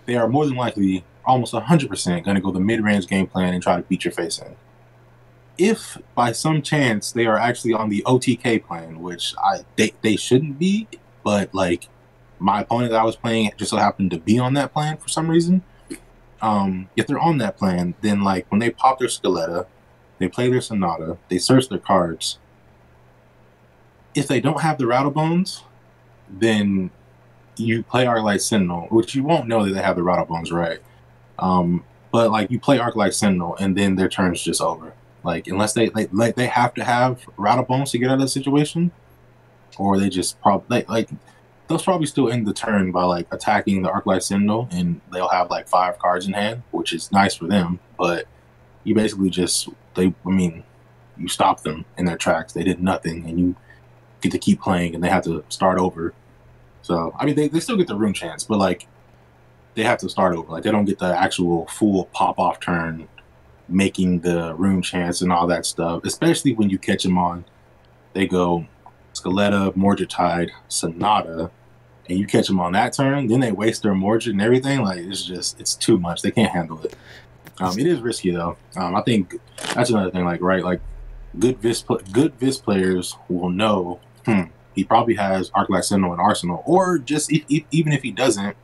they are more than likely, almost 100%, going to go the mid-range game plan and try to beat your face in. If, by some chance, they are actually on the OTK plan, which they shouldn't be, but, like, my opponent that I was playing just so happened to be on that plan for some reason. If they're on that plan, then, like, when they pop their Skeletta, they play their Sonata, they search their cards. If they don't have the Rattlebones, then you play Arclight Sentinel, which you won't know that they have the Rattlebones, right? But, like, you play Arclight Sentinel, and then their turn's just over. Like, unless they have to have Rattlebones to get out of that situation, or they just probably, like, they'll probably still end the turn by, like, attacking the Arclight Sentinel, and they'll have, like, 5 cards in hand, which is nice for them, but you basically just, you stop them in their tracks. They did nothing, and you get to keep playing, and they have to start over. So, I mean, they still get the room chance, but, like, they have to start over. Like, they don't get the actual full pop-off turn, making the room chance and all that stuff, especially when you catch them on. They go Skeletta, Mordretide, Sonata, and you catch them on that turn, then they waste their Mordred and everything. Like, it's too much. They can't handle it. It is risky, though. I think that's another thing, like, right, like, good Vis players will know, he probably has Arclight Sentinel in Arsenal, or just even if he doesn't,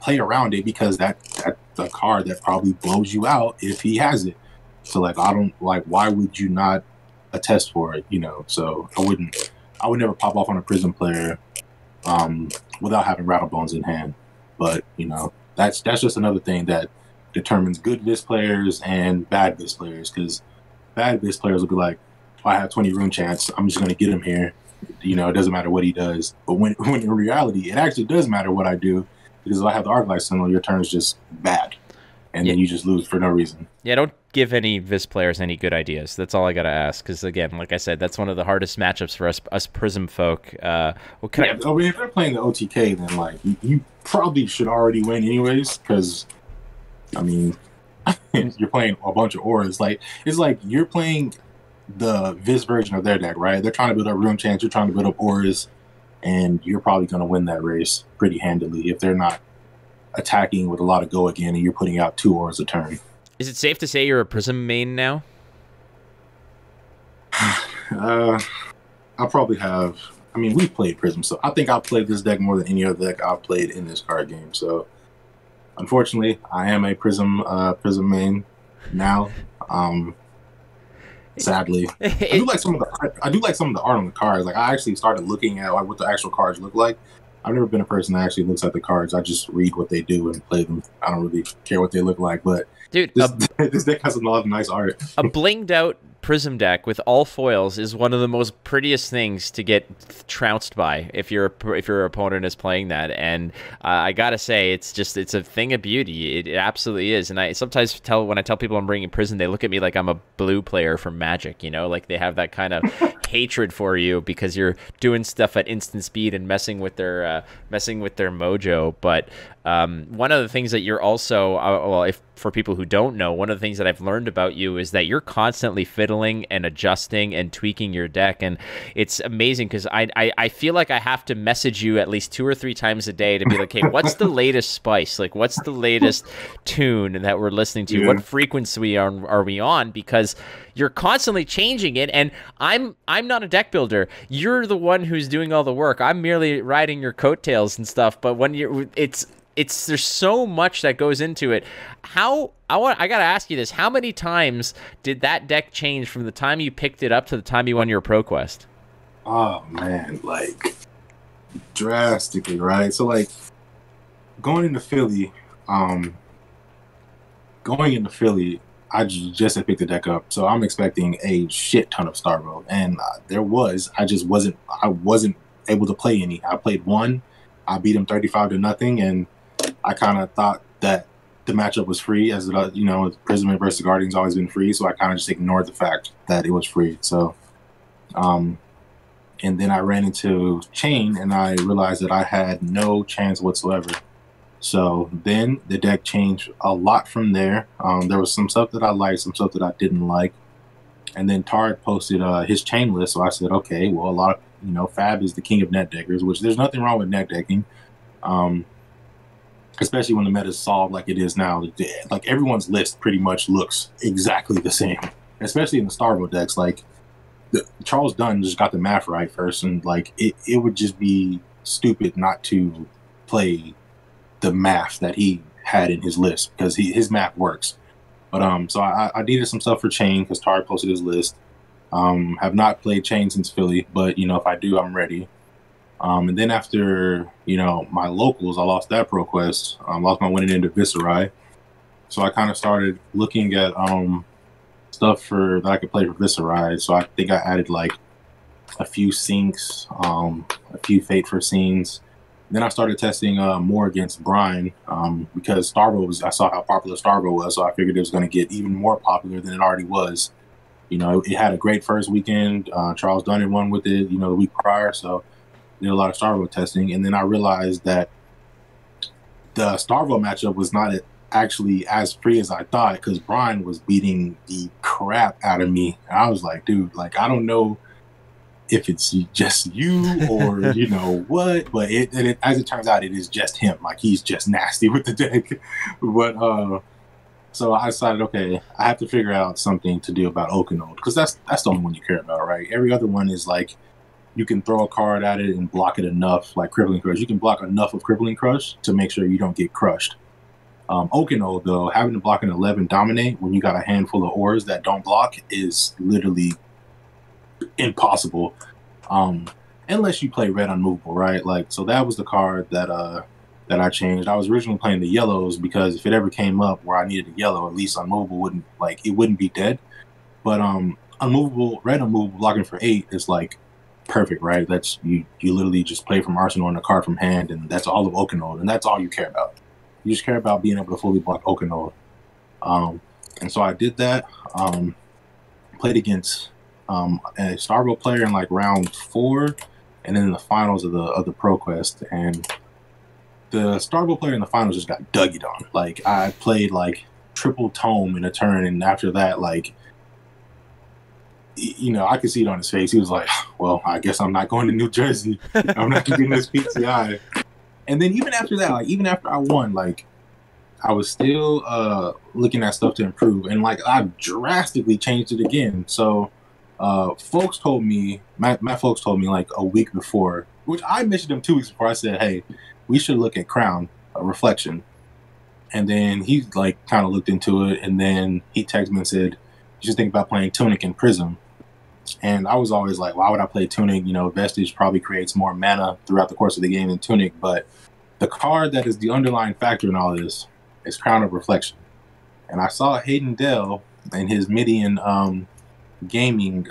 play around it, because that's the card that probably blows you out if he has it. So, like, I don't, like, why would you not attest for it, you know? So I would never pop off on a Prism player without having Rattlebones in hand. But, you know, that's just another thing that determines good Vis players and bad Vis players, because bad Vis players will be like, oh, I have 20 room chance, I'm just going to get him here. You know, it doesn't matter what he does. But when in reality, it actually does matter what I do, because if I have the Arclight Sentinel, your turn is just bad. and then you just lose for no reason. Yeah, don't give any Vis players any good ideas. That's all I gotta ask, because again, like I said, that's one of the hardest matchups for us Prism folk. If you're playing the OTK, then like you probably should already win anyways, because I mean, you're playing a bunch of auras. Like it's like you're playing the Vis version of their deck, right? They're trying to build up room chance, you're trying to build up auras, and you're probably gonna win that race pretty handily if they're not attacking with a lot of go again, and you're putting out 2 auras a turn. Is it safe to say you're a Prism main now? I probably have. I mean, we've played Prism, so I think I've played this deck more than any other deck I've played in this card game. So, unfortunately, I am a Prism main now. Sadly, I do like some of the art, on the cards. Like I actually started looking at like what the actual cards look like. I've never been a person that actually looks at the cards. I just read what they do and play them. I don't really care what they look like, but dude, this deck has a lot of nice art. A blinged out Prism deck with all foils is one of the most prettiest things to get trounced by if your opponent is playing that. And I gotta say, it's a thing of beauty. It absolutely is. And I sometimes when I tell people I'm bringing Prism, they look at me like I'm a blue player from Magic. You know, like they have that kind of hatred for you because you're doing stuff at instant speed and messing with their mojo. But one of the things that you're also, well, for people who don't know, one of the things that I've learned about you is that you're constantly fiddling and adjusting and tweaking your deck. And it's amazing because I feel like I have to message you at least 2 or 3 times a day to be like, hey, what's the latest spice? Like, what's the latest tune that we're listening to? Yeah. What frequency are we on? Because you're constantly changing it. And I'm not a deck builder. You're the one who's doing all the work. I'm merely riding your coattails and stuff. But when you're, there's so much that goes into it. I gotta ask you this: how many times did that deck change from the time you picked it up to the time you won your ProQuest? Oh man, like drastically, right? So like going into Philly, I just had picked the deck up, so I'm expecting a shit ton of Starvo, and I wasn't able to play any. I played one, I beat him 35-0, and I kind of thought that the matchup was free, as it, you know, Prism versus Guardian's always been free, so I kind of just ignored the fact that it was free. So, and then I ran into Chain, and I realized that I had no chance whatsoever. So then the deck changed a lot from there. There was some stuff that I liked, some stuff that I didn't like, and then Tarek posted his Chain list, so I said, okay, well, a lot of, you know, Fab is the king of net deckers, which there's nothing wrong with net decking. Especially when the meta is solved like it is now. Like, everyone's list pretty much looks exactly the same, especially in the Starvo decks. Like, Charles Dunn just got the math right first, and, like, it would just be stupid not to play the math that he had in his list, because his math works. But, so I needed some stuff for Chain, because Tarek posted his list. Have not played Chain since Philly, but, you know, if I do, I'm ready. And then after, you know, my locals, I lost that ProQuest. I lost my winning end to Viserai. So I kind of started looking at stuff that I could play for Viserai. So I think I added, like, a few sinks, a few Fate for Scenes. Then I started testing more against Brian because Starvo I saw how popular Starvo was, so I figured it was going to get even more popular than it already was. You know, it had a great first weekend. Charles Dunn had won with it, you know, the week prior, so did a lot of Starvo testing, and then I realized that the Starvo matchup was not actually as free as I thought, because Brian was beating the crap out of me. And I was like, dude, like, I don't know if it's just you or, you know, what, but as it turns out, it is just him. Like, he's just nasty with the deck. But, so I decided, okay, I have to figure out something to do about Oakenold, because that's the only one you care about, right? Every other one is like, you can throw a card at it and block it enough, like Crippling Crush. You can block enough of Crippling Crush to make sure you don't get crushed. Oakenold, though, having to block an 11 dominate when you got a handful of auras that don't block is literally impossible. Unless you play Red Unmovable, right? Like, so that was the card that I changed. I was originally playing the yellows because if it ever came up where I needed a yellow, at least Unmovable wouldn't, like, it wouldn't be dead. But Red Unmovable blocking for 8 is, like, perfect, right? That's you literally just play from arsenal and a card from hand, and that's all of Oakenold, and that's all you care about. You just care about being able to fully block Oakenold. And so I did that. Played against a Starvo player in like round 4, and then in the finals of the ProQuest, and the Starvo player in the finals just got duggied on. Like, I played like triple Tome in a turn, and after that, like, you know, I could see it on his face. He was like, well, I guess I'm not going to New Jersey. I'm not getting this PCI. And then even after that, like, even after I won, like, I was still looking at stuff to improve. And, like, I've drastically changed it again. So folks told me, my folks told me, like, a week before, which I mentioned him 2 weeks before. I said, hey, we should look at Crown of Reflection. And then he, like, kind of looked into it. And then he texted me and said, you should think about playing Tunic and Prism. And I was always like, why would I play Tunic? You know, Vestige probably creates more mana throughout the course of the game than Tunic. But the card that is the underlying factor in all this is Crown of Reflection. And I saw Hayden Dell in his Midian Gaming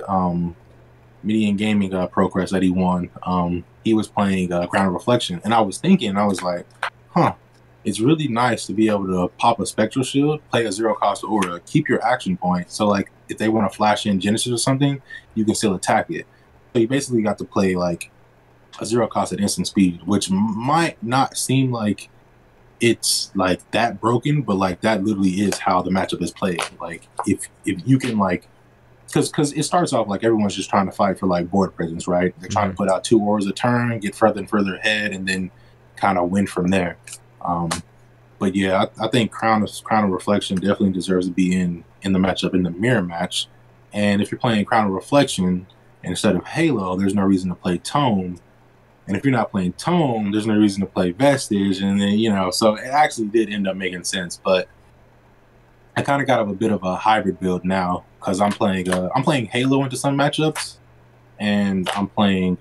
ProQuest that he won. He was playing Crown of Reflection. And I was thinking, I was like, huh, it's really nice to be able to pop a Spectral Shield, play a zero-cost aura, keep your action point. So, like, if they want to flash in Genesis or something, you can still attack it. So you basically got to play, like, a zero-cost at instant speed, which might not seem like it's, like, that broken, but, like, that literally is how the matchup is played. Like, if you can, like... Because it starts off, like, everyone's just trying to fight for, like, board presence, right? They're trying to put out 2 auras a turn, get further and further ahead, and then kind of win from there. But yeah, I think Crown of Reflection definitely deserves to be in the matchup, in the mirror match. And if you're playing Crown of Reflection instead of Halo, there's no reason to play Tome. And if you're not playing Tome, there's no reason to play Vestige. And then, you know, so it actually did end up making sense. But I kind of got a bit of a hybrid build now because I'm playing Halo into some matchups, and I'm playing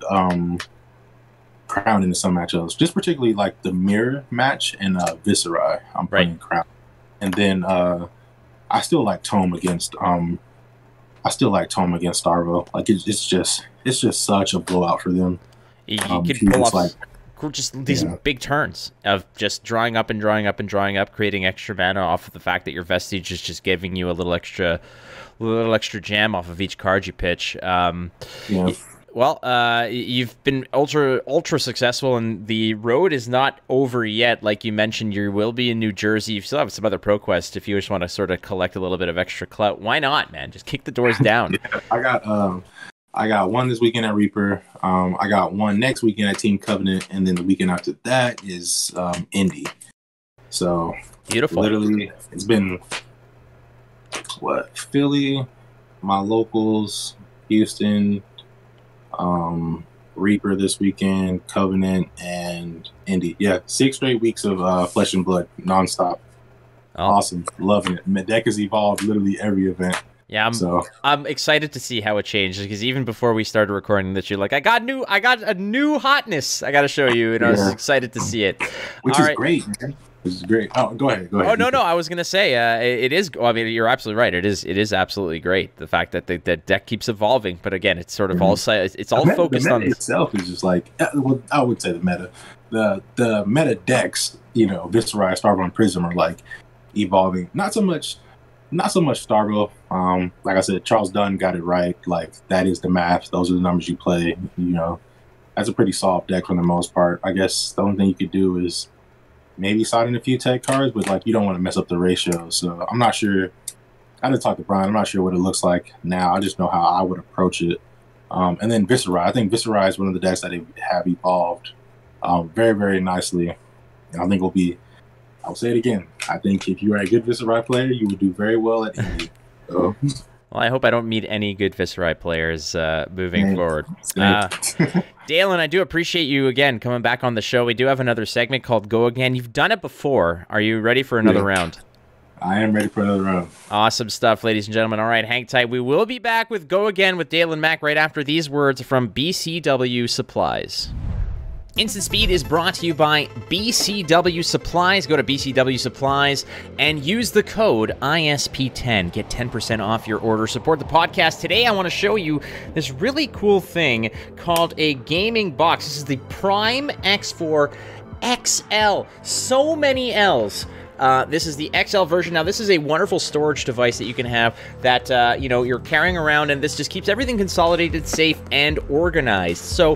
Crown into some matchups, just particularly like the mirror match and Viserai. I'm playing Crown, and then I still like Tome against Starvo. Like it's just such a blowout for them. You can pull off like, just these big turns of just drawing up, creating extra mana off of the fact that your Vestige is just giving you a little extra jam off of each card you pitch. Well, you've been ultra successful, and the road is not over yet. Like you mentioned, you will be in New Jersey. You still have some other ProQuest if you just want to sort of collect a little bit of extra clout. Why not, man? Just kick the doors down. Yeah, I got one this weekend at Reaper. I got one next weekend at Team Covenant, and then the weekend after that is Indy. So beautiful. Literally, it's been what, Philly, my locals, Houston, Reaper this weekend, Covenant, and Indy. Yeah, 6 straight weeks of Flesh and Blood nonstop. Oh. Awesome, loving it. My deck has evolved literally every event. Yeah, I'm excited to see how it changes, because even before we started recording this, you're like, I got a new hotness I got to show you, and I was excited to see it. Which is great, man. Which is great. Oh, go ahead. Oh, no, I was going to say, it is, I mean, you're absolutely right. It is absolutely great. The fact that the deck keeps evolving, but again, it's sort of focused on... The meta itself is just like, well, I would say the meta. The meta decks, you know, Viserai, Starvo, and Prism are like evolving. Not so much Starvo. Like I said, Charles Dunn got it right. Like, that is the math. Those are the numbers you play, you know. That's a pretty solid deck for the most part. I guess the only thing you could do is maybe siding a few tech cards, but like you don't want to mess up the ratio. So I'm not sure. I didn't talk to Brian. I'm not sure what it looks like now. I just know how I would approach it. And then Viserai. I think Viserai is one of the decks that have evolved very, very nicely. And I think will be, I'll say it again, I think if you are a good Viserai player, you will do very well at any. So. Well, I hope I don't meet any good Viserai players moving forward. Daylon, I do appreciate you again coming back on the show. We do have another segment called Go Again. You've done it before. Are you ready for another round? I am ready for another round. Awesome stuff, ladies and gentlemen. All right, hang tight. We will be back with Go Again with Daylon Mack right after these words from BCW Supplies. Instant Speed is brought to you by BCW Supplies. Go to BCW Supplies and use the code ISP10. Get 10% off your order. Support the podcast. Today, I want to show you this really cool thing called a gaming box. This is the Prime X4 XL. So many L's. This is the XL version. Now, this is a wonderful storage device that you can have that, you know, you're carrying around, and this just keeps everything consolidated, safe, and organized. So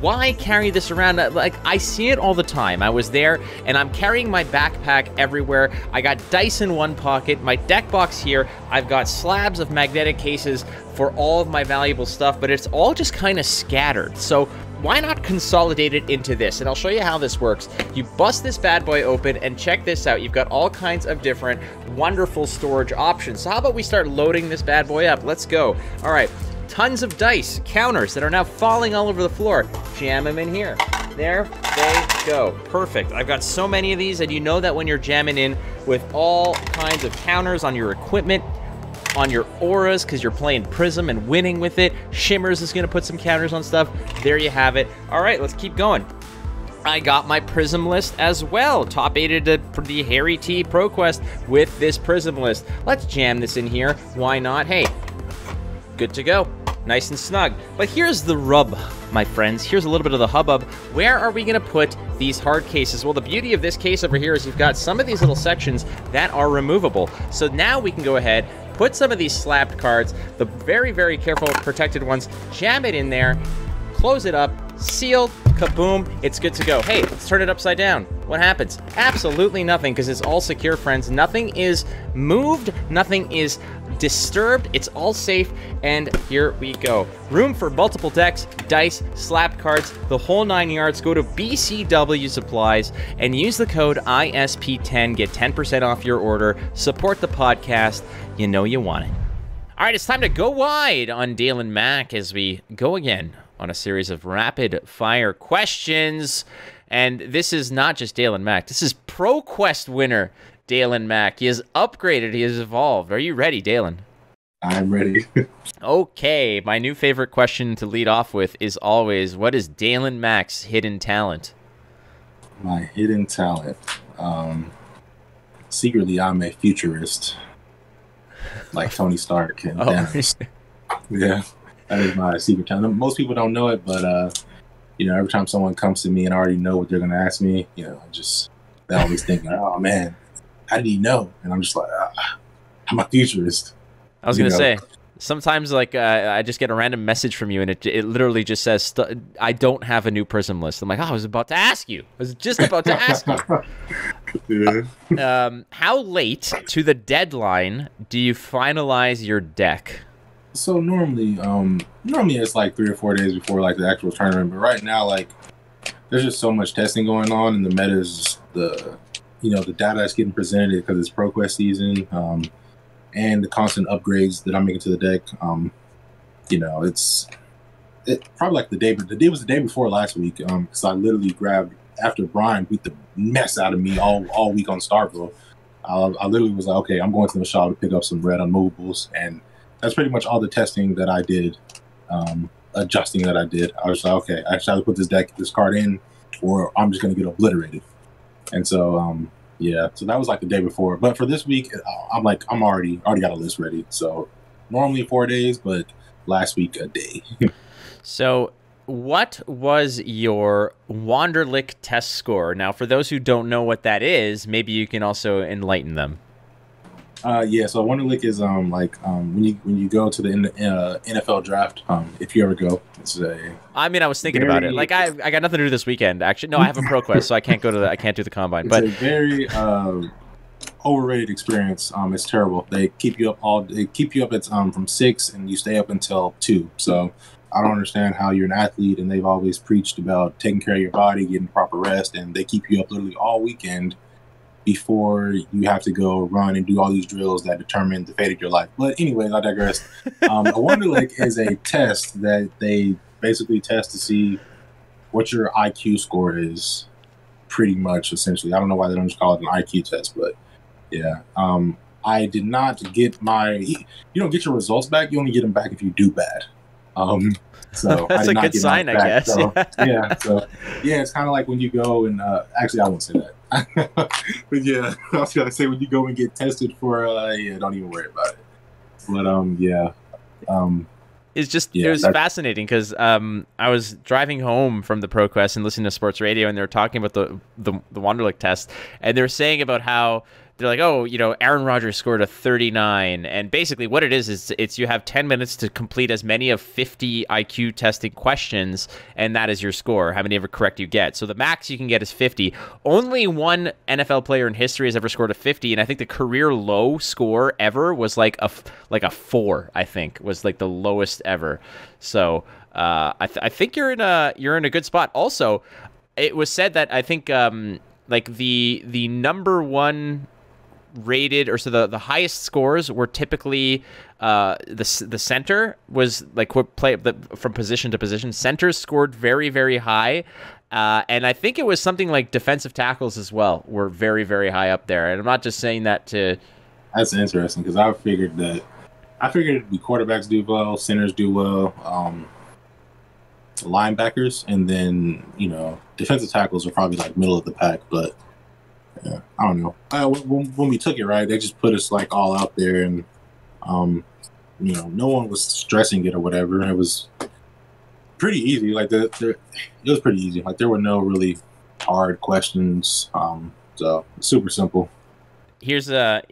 why carry this around? Like, I see it all the time. I was there, and I'm carrying my backpack everywhere. I got dice in one pocket, my deck box here. I've got slabs of magnetic cases for all of my valuable stuff, but it's all just kind of scattered. So why not consolidate it into this? And I'll show you how this works. You bust this bad boy open, and check this out. You've got all kinds of different wonderful storage options. So how about we start loading this bad boy up? Let's go. All right. Tons of dice, counters that are now falling all over the floor. Jam them in here. There they go. Perfect. I've got so many of these, and you know that when you're jamming in with all kinds of counters on your equipment, on your auras, because you're playing Prism and winning with it. Shimmers is going to put some counters on stuff. There you have it. All right, let's keep going. I got my Prism list as well. Top 8 to the Harry T ProQuest with this Prism list. Let's jam this in here. Why not? Hey, good to go. Nice and snug. But here's the rub, my friends. Here's a little bit of the hubbub. Where are we going to put these hard cases? Well, the beauty of this case over here is you've got some of these little sections that are removable. So now we can go ahead, put some of these slapped cards, the very, very careful protected ones, jam it in there, close it up, sealed, kaboom, it's good to go. Hey, let's turn it upside down. What happens? Absolutely nothing, because it's all secure, friends. Nothing is moved, nothing is disturbed, it's all safe, and here we go. Room for multiple decks, dice, slap cards, the whole 9 yards. Go to BCW Supplies and use the code ISP10. Get 10% off your order. Support the podcast. You know you want it. All right, it's time to go wide on Daylon Mack as we go again on a series of rapid fire questions. And this is not just Daylon Mack. This is ProQuest winner Daylon Mack. He has upgraded. He has evolved. Are you ready, Daylon? I'm ready. Okay. My new favorite question to lead off with is always, what is Daylon Mack's hidden talent? My hidden talent? Secretly, I'm a futurist. Like Tony Stark and Thanos. Yeah. That is my secret talent. Most people don't know it, but, you know, every time someone comes to me and I already know what they're going to ask me, you know, I just, they always think, oh, man, how did he know? And I'm just like, I'm a futurist. I was going to say, sometimes, like, I just get a random message from you, and it literally just says, I don't have a new Prism list. I'm like, oh, I was about to ask you. I was just about to ask you. Yeah. How late to the deadline do you finalize your deck? So normally, it's like 3 or 4 days before like the actual tournament. But right now, like, there's just so much testing going on, and the meta is just the, you know, the data that's getting presented because it's ProQuest season, and the constant upgrades that I'm making to the deck. You know, it's probably like the day before last week, because I literally grabbed after Brian beat the mess out of me all week on Starvo. I literally was like, okay, I'm going to the shop to pick up some Red Unmovables, and that's pretty much all the testing that I did, adjusting that I did. I was like, okay, I should either put this card in, or I'm just going to get obliterated. And so, yeah, so that was like the day before. But for this week, I'm like, I'm already got a list ready. So normally 4 days, but last week a day. So what was your Wanderlick test score? Now, for those who don't know what that is, maybe you can also enlighten them. Yeah, so Wanderlick is when you go to the NFL draft, if you ever go, it's a. I mean, I was thinking about it. Like, I got nothing to do this weekend. Actually, no, I have a ProQuest, so I can't go to the, I can't do the combine. It's a very overrated experience. It's terrible. They keep you up at from 6, and you stay up until 2. So I don't understand how you're an athlete, and they've always preached about taking care of your body, getting proper rest, and they keep you up literally all weekend before you have to go run and do all these drills that determine the fate of your life. But anyways, I digress. A Wanderlick is a test that they basically test to see what your IQ score is, pretty much, essentially. I don't know why they don't just call it an IQ test, but yeah. I did not get my... You don't get your results back. You only get them back if you do bad. So that's a good sign, I guess. So, yeah. So yeah, it's kind of like when you go and... actually, I won't say that. But yeah, I was gonna say when you go and get tested for yeah, don't even worry about it. But yeah, is just it was fascinating because I was driving home from the ProQuest and listening to sports radio, and they were talking about the Wanderlic test, and they were saying about how they're like, oh, you know, Aaron Rodgers scored a 39, and basically what it is it's you have 10 minutes to complete as many of 50 IQ testing questions, and that is your score, how many ever correct you get. So the max you can get is 50. Only one NFL player in history has ever scored a 50, and I think the career low score ever was like a 4, I think, was like the lowest ever. So I think you're in a good spot. Also, it was said that I think like the number one rated, or so the highest scores were typically the center was like what play from position to position. Centers scored very, very high. And I think it was something like defensive tackles as well were very, very high up there. And I'm not just saying that to. That's interesting because I figured the quarterbacks do well, centers do well, linebackers, and then, you know, defensive tackles are probably like middle of the pack, but. Yeah, I don't know. When we took it, right, they just put us like all out there, and you know, no one was stressing it or whatever. It was pretty easy. Like it was pretty easy. Like there were no really hard questions. So super simple. Here's a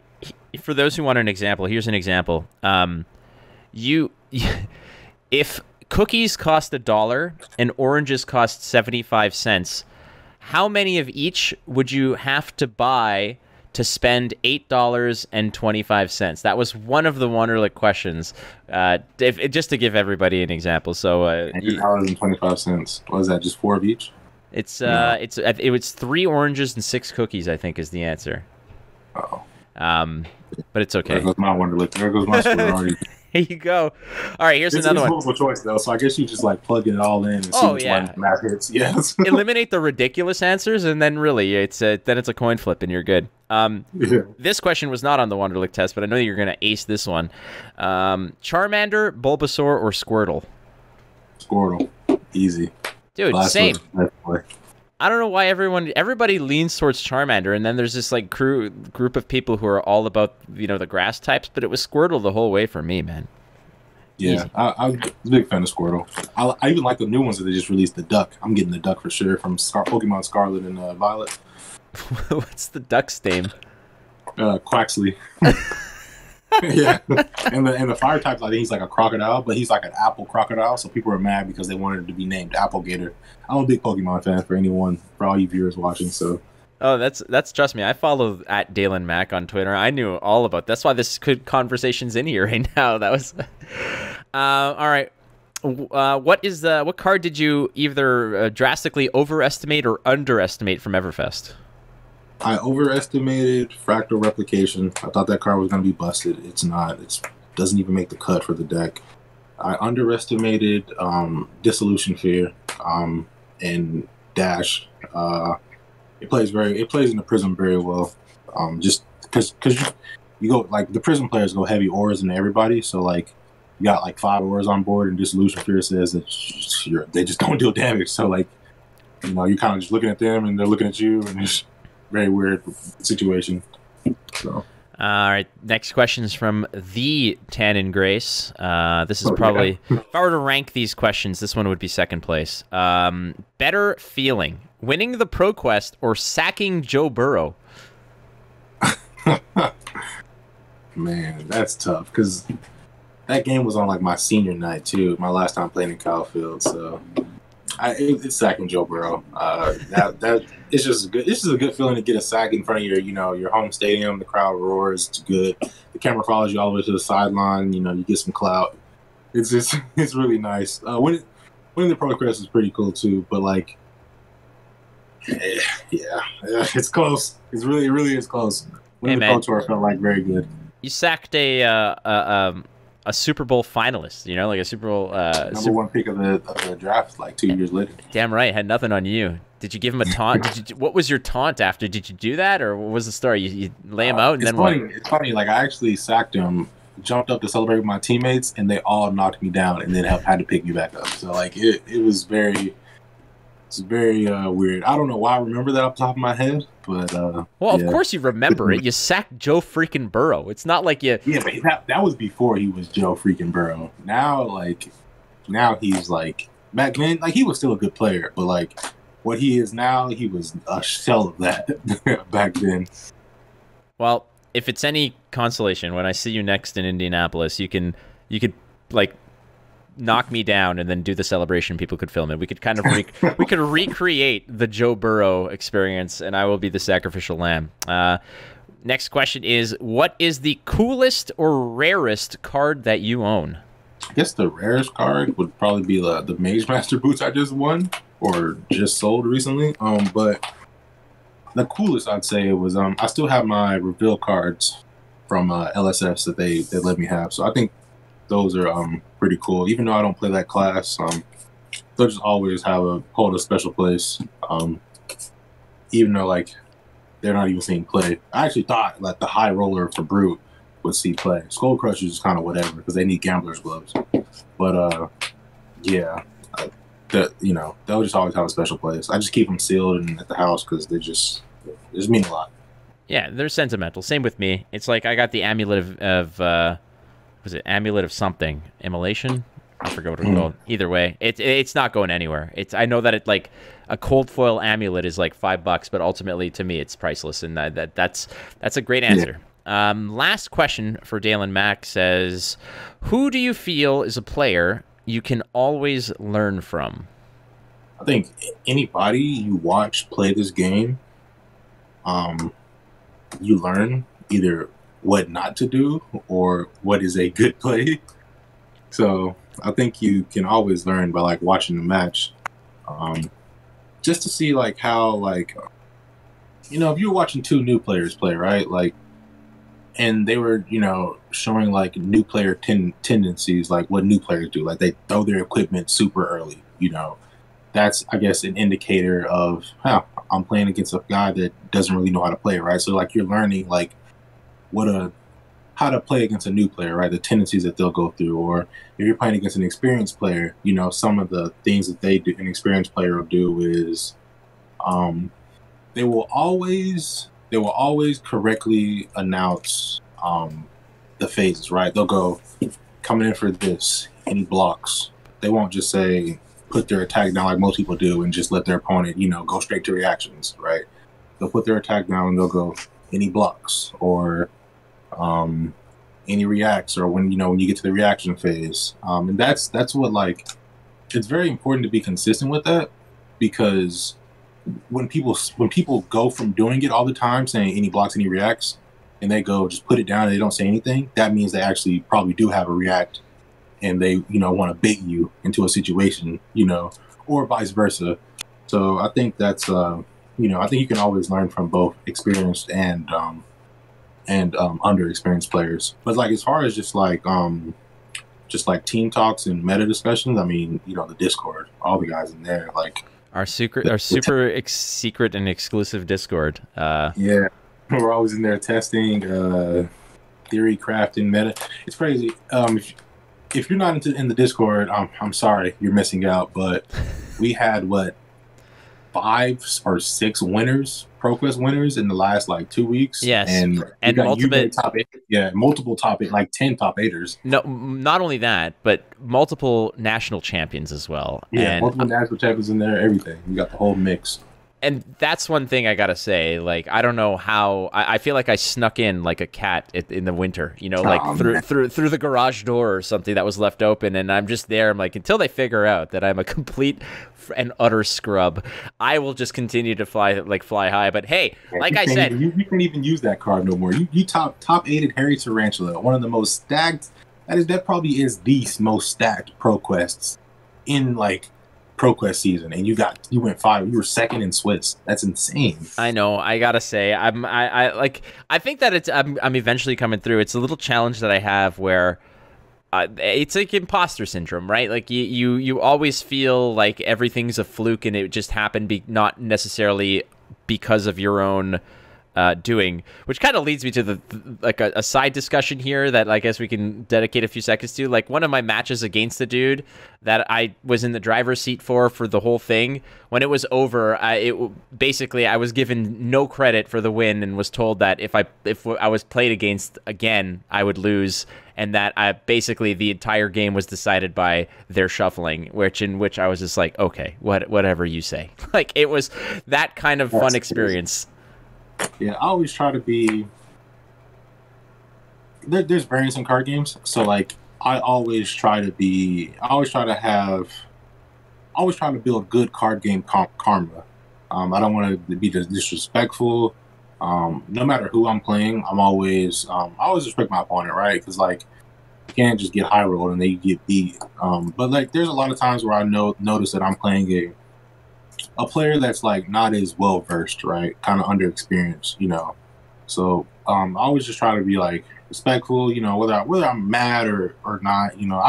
for those who want an example. Here's an example. If cookies cost $1 and oranges cost 75 cents. How many of each would you have to buy to spend $8.25? That was one of the Wanderlic questions, just to give everybody an example. So $8.25. What is that? Just 4 of each? It's it was 3 oranges and 6 cookies, I think, is the answer. Uh-oh. But it's okay. There goes my Wanderlic. There goes my story already. There you go. All right, here's another one. It's multiple choice, though, so I guess you just, like, plug it all in and see which one math hits. Yes. Eliminate the ridiculous answers, and then really, it's a coin flip, and you're good. This question was not on the Wanderlic test, but I know you're going to ace this one. Charmander, Bulbasaur, or Squirtle? Squirtle. Easy. Dude, same. I don't know why everybody leans towards Charmander, and then there's this like group of people who are all about, you know, the grass types, but it was Squirtle the whole way for me, man. Yeah, I'm a big fan of Squirtle. I even like the new ones that they just released, the duck. I'm getting the duck for sure from Pokemon Scarlet and Violet. What's the duck's name? Quaxley. Yeah, and the fire type, I think he's like a crocodile, but he's like an apple crocodile. So people are mad because they wanted it to be named Apple Gator. I'm a big Pokemon fan. For all you viewers watching, so. Oh, that's trust me. I follow at Daylon Mack on Twitter. I knew all about. That's why this conversation's in here right now. That was. All right. What card did you either drastically overestimate or underestimate from Everfest? I overestimated Fractal Replication. I thought that card was going to be busted. It's not. It doesn't even make the cut for the deck. I underestimated Dissolution Fear and Dash. It plays in the Prism very well. Just because you go like the Prism players go heavy auras into everybody, so like you got like 5 auras on board, and Dissolution Fear says that they just don't deal damage. So like, you know, you're kind of just looking at them, and they're looking at you, and it's very weird situation. So. All right, next question is from the Tannen Grace. This is probably, if I were to rank these questions, this one would be second place. Better feeling, winning the ProQuest or sacking Joe Burrow? Man, that's tough because that game was on like my senior night too, my last time playing in Kyle Field, so. It's sacking Joe Burrow. It's just good. It's just a good feeling to get a sack in front of your, you know, your home stadium. The crowd roars. It's good. The camera follows you all the way to the sideline. You know, you get some clout. It's really nice. Winning the ProQuest is pretty cool too. But like, yeah, it's close. It really is close. Winning the Pro Tour felt like very good. You sacked a Super Bowl finalist, you know, like a Super Bowl number one pick of the draft, like 2 years later. Damn right, had nothing on you. Did you give him a taunt? What was your taunt after? Did you do that, or what was the story? You lay him out, and then what? It's funny. Like I actually sacked him, jumped up to celebrate with my teammates, and they all knocked me down, and then had to pick me back up. So like it was very weird. I don't know why I remember that off the top of my head, But well, yeah. Of course you remember it. You sacked Joe freaking Burrow. It's not like you. Yeah, but that was before he was Joe freaking Burrow. Now he's like back then. Like he was still a good player, but like what he is now, he was a shell of that back then. Well, if it's any consolation, when I see you next in Indianapolis, you could like knock me down and then do the celebration. People could film it. We could kind of recreate the Joe Burrow experience, and I will be the sacrificial lamb. Next question is, what is the coolest or rarest card that you own? I guess the rarest card would probably be the Mage Master boots I just won or just sold recently. But the coolest I'd say was I still have my reveal cards from LSS that they let me have. So I think those are pretty cool. Even though I don't play that class, they'll just always hold a special place. Even though like they're not even seeing play. I actually thought like the high roller for Brute would see play. Skull Crushers is kind of whatever because they need gambler's gloves. But yeah, they'll just always have a special place. I just keep them sealed and at the house because they just mean a lot. Yeah, they're sentimental. Same with me. It's like I got the amulet of was it amulet of something? Immolation? I forget what it was called. Either way, it's not going anywhere. I know that like a cold foil amulet is like $5, but ultimately to me it's priceless, and that's a great answer. Yeah. Last question for Daylon Mack says, who do you feel is a player you can always learn from? I think anybody you watch play this game, you learn either what not to do or what is a good play. So I think you can always learn by like watching the match, just to see like how, like, you know, if you're watching two new players play, right? Like, and they were, you know, showing like new player tendencies, like what new players do, like they throw their equipment super early, you know, that's, I guess, an indicator of how I'm playing against a guy that doesn't really know how to play. Right. So like you're learning like how to play against a new player, right? The tendencies that they'll go through, or if you're playing against an experienced player, you know, some of the things that they do, an experienced player will do is, they will always correctly announce the phases, right? They'll go, coming in for this, any blocks. They won't just say put their attack down like most people do and just let their opponent, you know, go straight to reactions, right? They'll put their attack down and they'll go, any blocks, or any reacts, or when, you know, when you get to the reaction phase, and that's what, like, it's very important to be consistent with that, because when people go from doing it all the time, saying any blocks, any reacts, and they go just put it down and they don't say anything, that means they actually probably do have a react, and they, you know, want to bait you into a situation, you know, or vice versa. So I think that's you know, I think you can always learn from both experienced and under-experienced players. But like as far as just like team talks and meta discussions, I mean, you know, the Discord, all the guys in there, like our super secret and exclusive Discord. Yeah, we're always in there testing, theory crafting, meta. It's crazy. If you're not in the Discord, I'm sorry, you're missing out. But we had what, 5 or 6 winners, ProQuest winners, in the last like 2 weeks. Yes, and multiple top eight, like 10 top eighters. No, not only that, but multiple national champions as well. Yeah, and multiple national champions in there. Everything, you got the whole mix. And that's one thing I gotta say. Like, I don't know how I feel like I snuck in like a cat in the winter. You know, like through the garage door or something that was left open. And I'm just there. I'm like, until they figure out that I'm a complete and utter scrub, I will just continue to fly high. But hey, yeah, like I said, you can't even use that card no more. You top eighted Harry Tarantula, one of the most stacked. That probably is the most stacked ProQuests in like ProQuest season, and you went 5. You were second in Swiss. That's insane. I know. I gotta say, I think that it's I'm eventually coming through. It's a little challenge that I have where it's like imposter syndrome, right? Like you always feel like everything's a fluke and it just happened, not necessarily because of your own doing, which kind of leads me to the like a side discussion here that I guess we can dedicate a few seconds to. Like, one of my matches against the dude that I was in the driver's seat for the whole thing, when it was over, basically I was given no credit for the win and was told that if I was played against again, I would lose, and that basically the entire game was decided by their shuffling, which I was just like, okay, whatever you say. Like, it was that kind of fun experience. Yeah, I always try to be. There's variance in card games, so like I always try to build good card game karma. I don't want to be disrespectful. No matter who I'm playing, I always respect my opponent, right? Because like, you can't just get high rolled and they get beat. But like, there's a lot of times where I notice that I'm playing a player that's like not as well versed, right? Kind of under experienced, you know. So I always just try to be like respectful, you know, whether I'm mad or not, you know.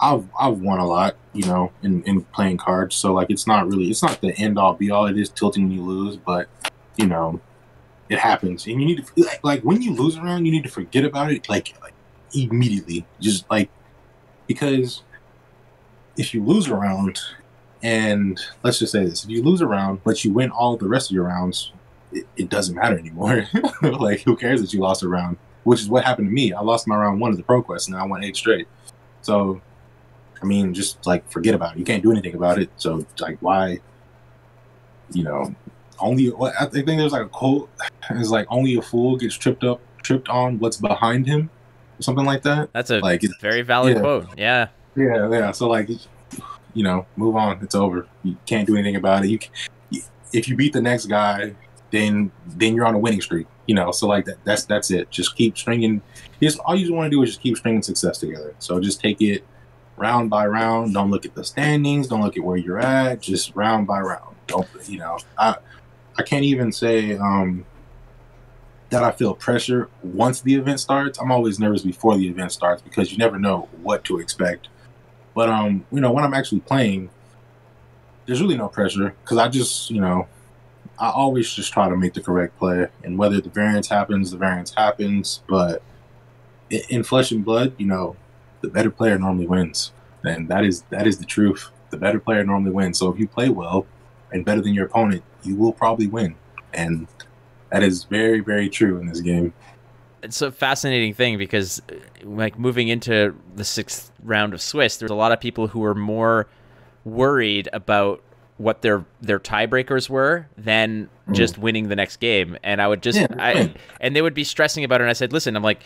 I've won a lot, you know, in playing cards. So like, it's not the end all be all. It is tilting when you lose, but you know, it happens. And you need to like when you lose a round, you need to forget about it like immediately. Just like, because if you lose a round, and let's just say this, if you lose a round, but you win all the rest of your rounds, it doesn't matter anymore. Like, who cares that you lost a round? Which is what happened to me. I lost my round one of the ProQuest, and I won 8 straight. So, I mean, just, like, forget about it. You can't do anything about it. So, like, why, you know, I think there's, like, a quote. It's, like, only a fool gets tripped on what's behind him, or something like that. That's a like, very valid quote. Yeah. Yeah, yeah. So, like, you know, move on. It's over. You can't do anything about it. If you beat the next guy, then you're on a winning streak. You know, so like that's it. Just keep stringing. All you want to do is just keep stringing success together. So just take it round by round. Don't look at the standings. Don't look at where you're at. Just round by round. Don't, you know? I can't even say that I feel pressure once the event starts. I'm always nervous before the event starts because you never know what to expect. But, you know, when I'm actually playing, there's really no pressure because I just, you know, I always just try to make the correct play. And whether the variance happens. But in Flesh and Blood, you know, the better player normally wins. And that is the truth. The better player normally wins. So if you play well and better than your opponent, you will probably win. And that is very, very true in this game. It's a fascinating thing because, like, moving into the 6th round of Swiss, there's a lot of people who were more worried about what their tiebreakers were than just winning the next game. And I would just, and they would be stressing about it. And I said, listen, I'm like,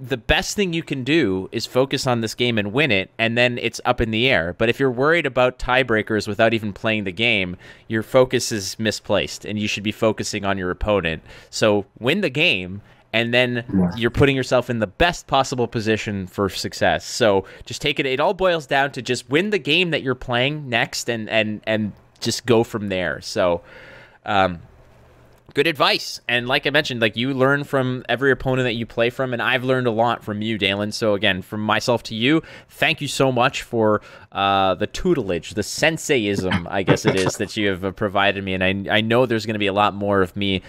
the best thing you can do is focus on this game and win it, and then it's up in the air. But if you're worried about tiebreakers without even playing the game, your focus is misplaced, and you should be focusing on your opponent. So win the game, and then you're putting yourself in the best possible position for success. So just take it. It all boils down to just win the game that you're playing next, and just go from there. So good advice. And like I mentioned, like, you learn from every opponent that you play from, and I've learned a lot from you, Daylon. So again, from myself to you, thank you so much for the tutelage, the senseiism, I guess it is, that you have provided me. And I know there's going to be a lot more of me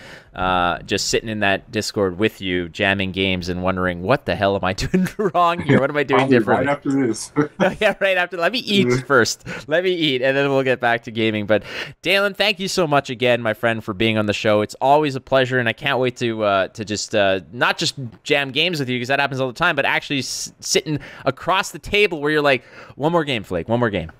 just sitting in that Discord with you, jamming games and wondering, what the hell am I doing wrong here? What am I doing differently? Right after this. Yeah, right after. Let me eat first. Let me eat, and then we'll get back to gaming. But Daylon, thank you so much again, my friend, for being on the show. It's always a pleasure, and I can't wait to just not just jam games with you, because that happens all the time, but actually sitting across the table where you're like, one more game, Flake, one more game.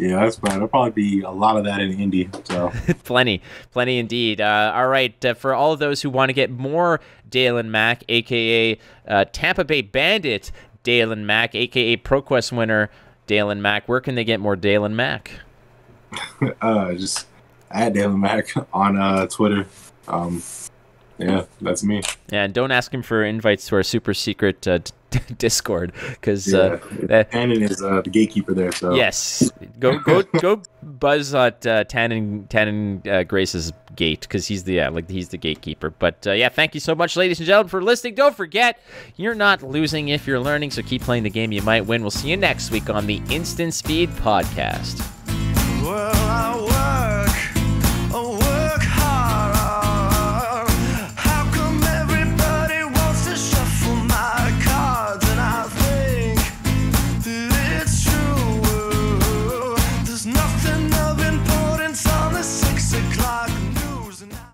Yeah, that's fine. There'll probably be a lot of that in Indy. So plenty indeed. All right, for all of those who want to get more Daylon Mack, aka Tampa Bay Bandit Daylon Mack, aka ProQuest winner Daylon Mack, where can they get more Daylon Mack? Just at Daylon Mack on Twitter. Yeah, that's me. Yeah, and don't ask him for invites to our super secret Discord, because Tannen is the gatekeeper there. So yes, go buzz at Tannen Grace's gate, because he's the gatekeeper. But yeah, thank you so much, ladies and gentlemen, for listening. Don't forget, you're not losing if you're learning. So keep playing the game you might win. We'll see you next week on the Instant Speed Podcast. Well,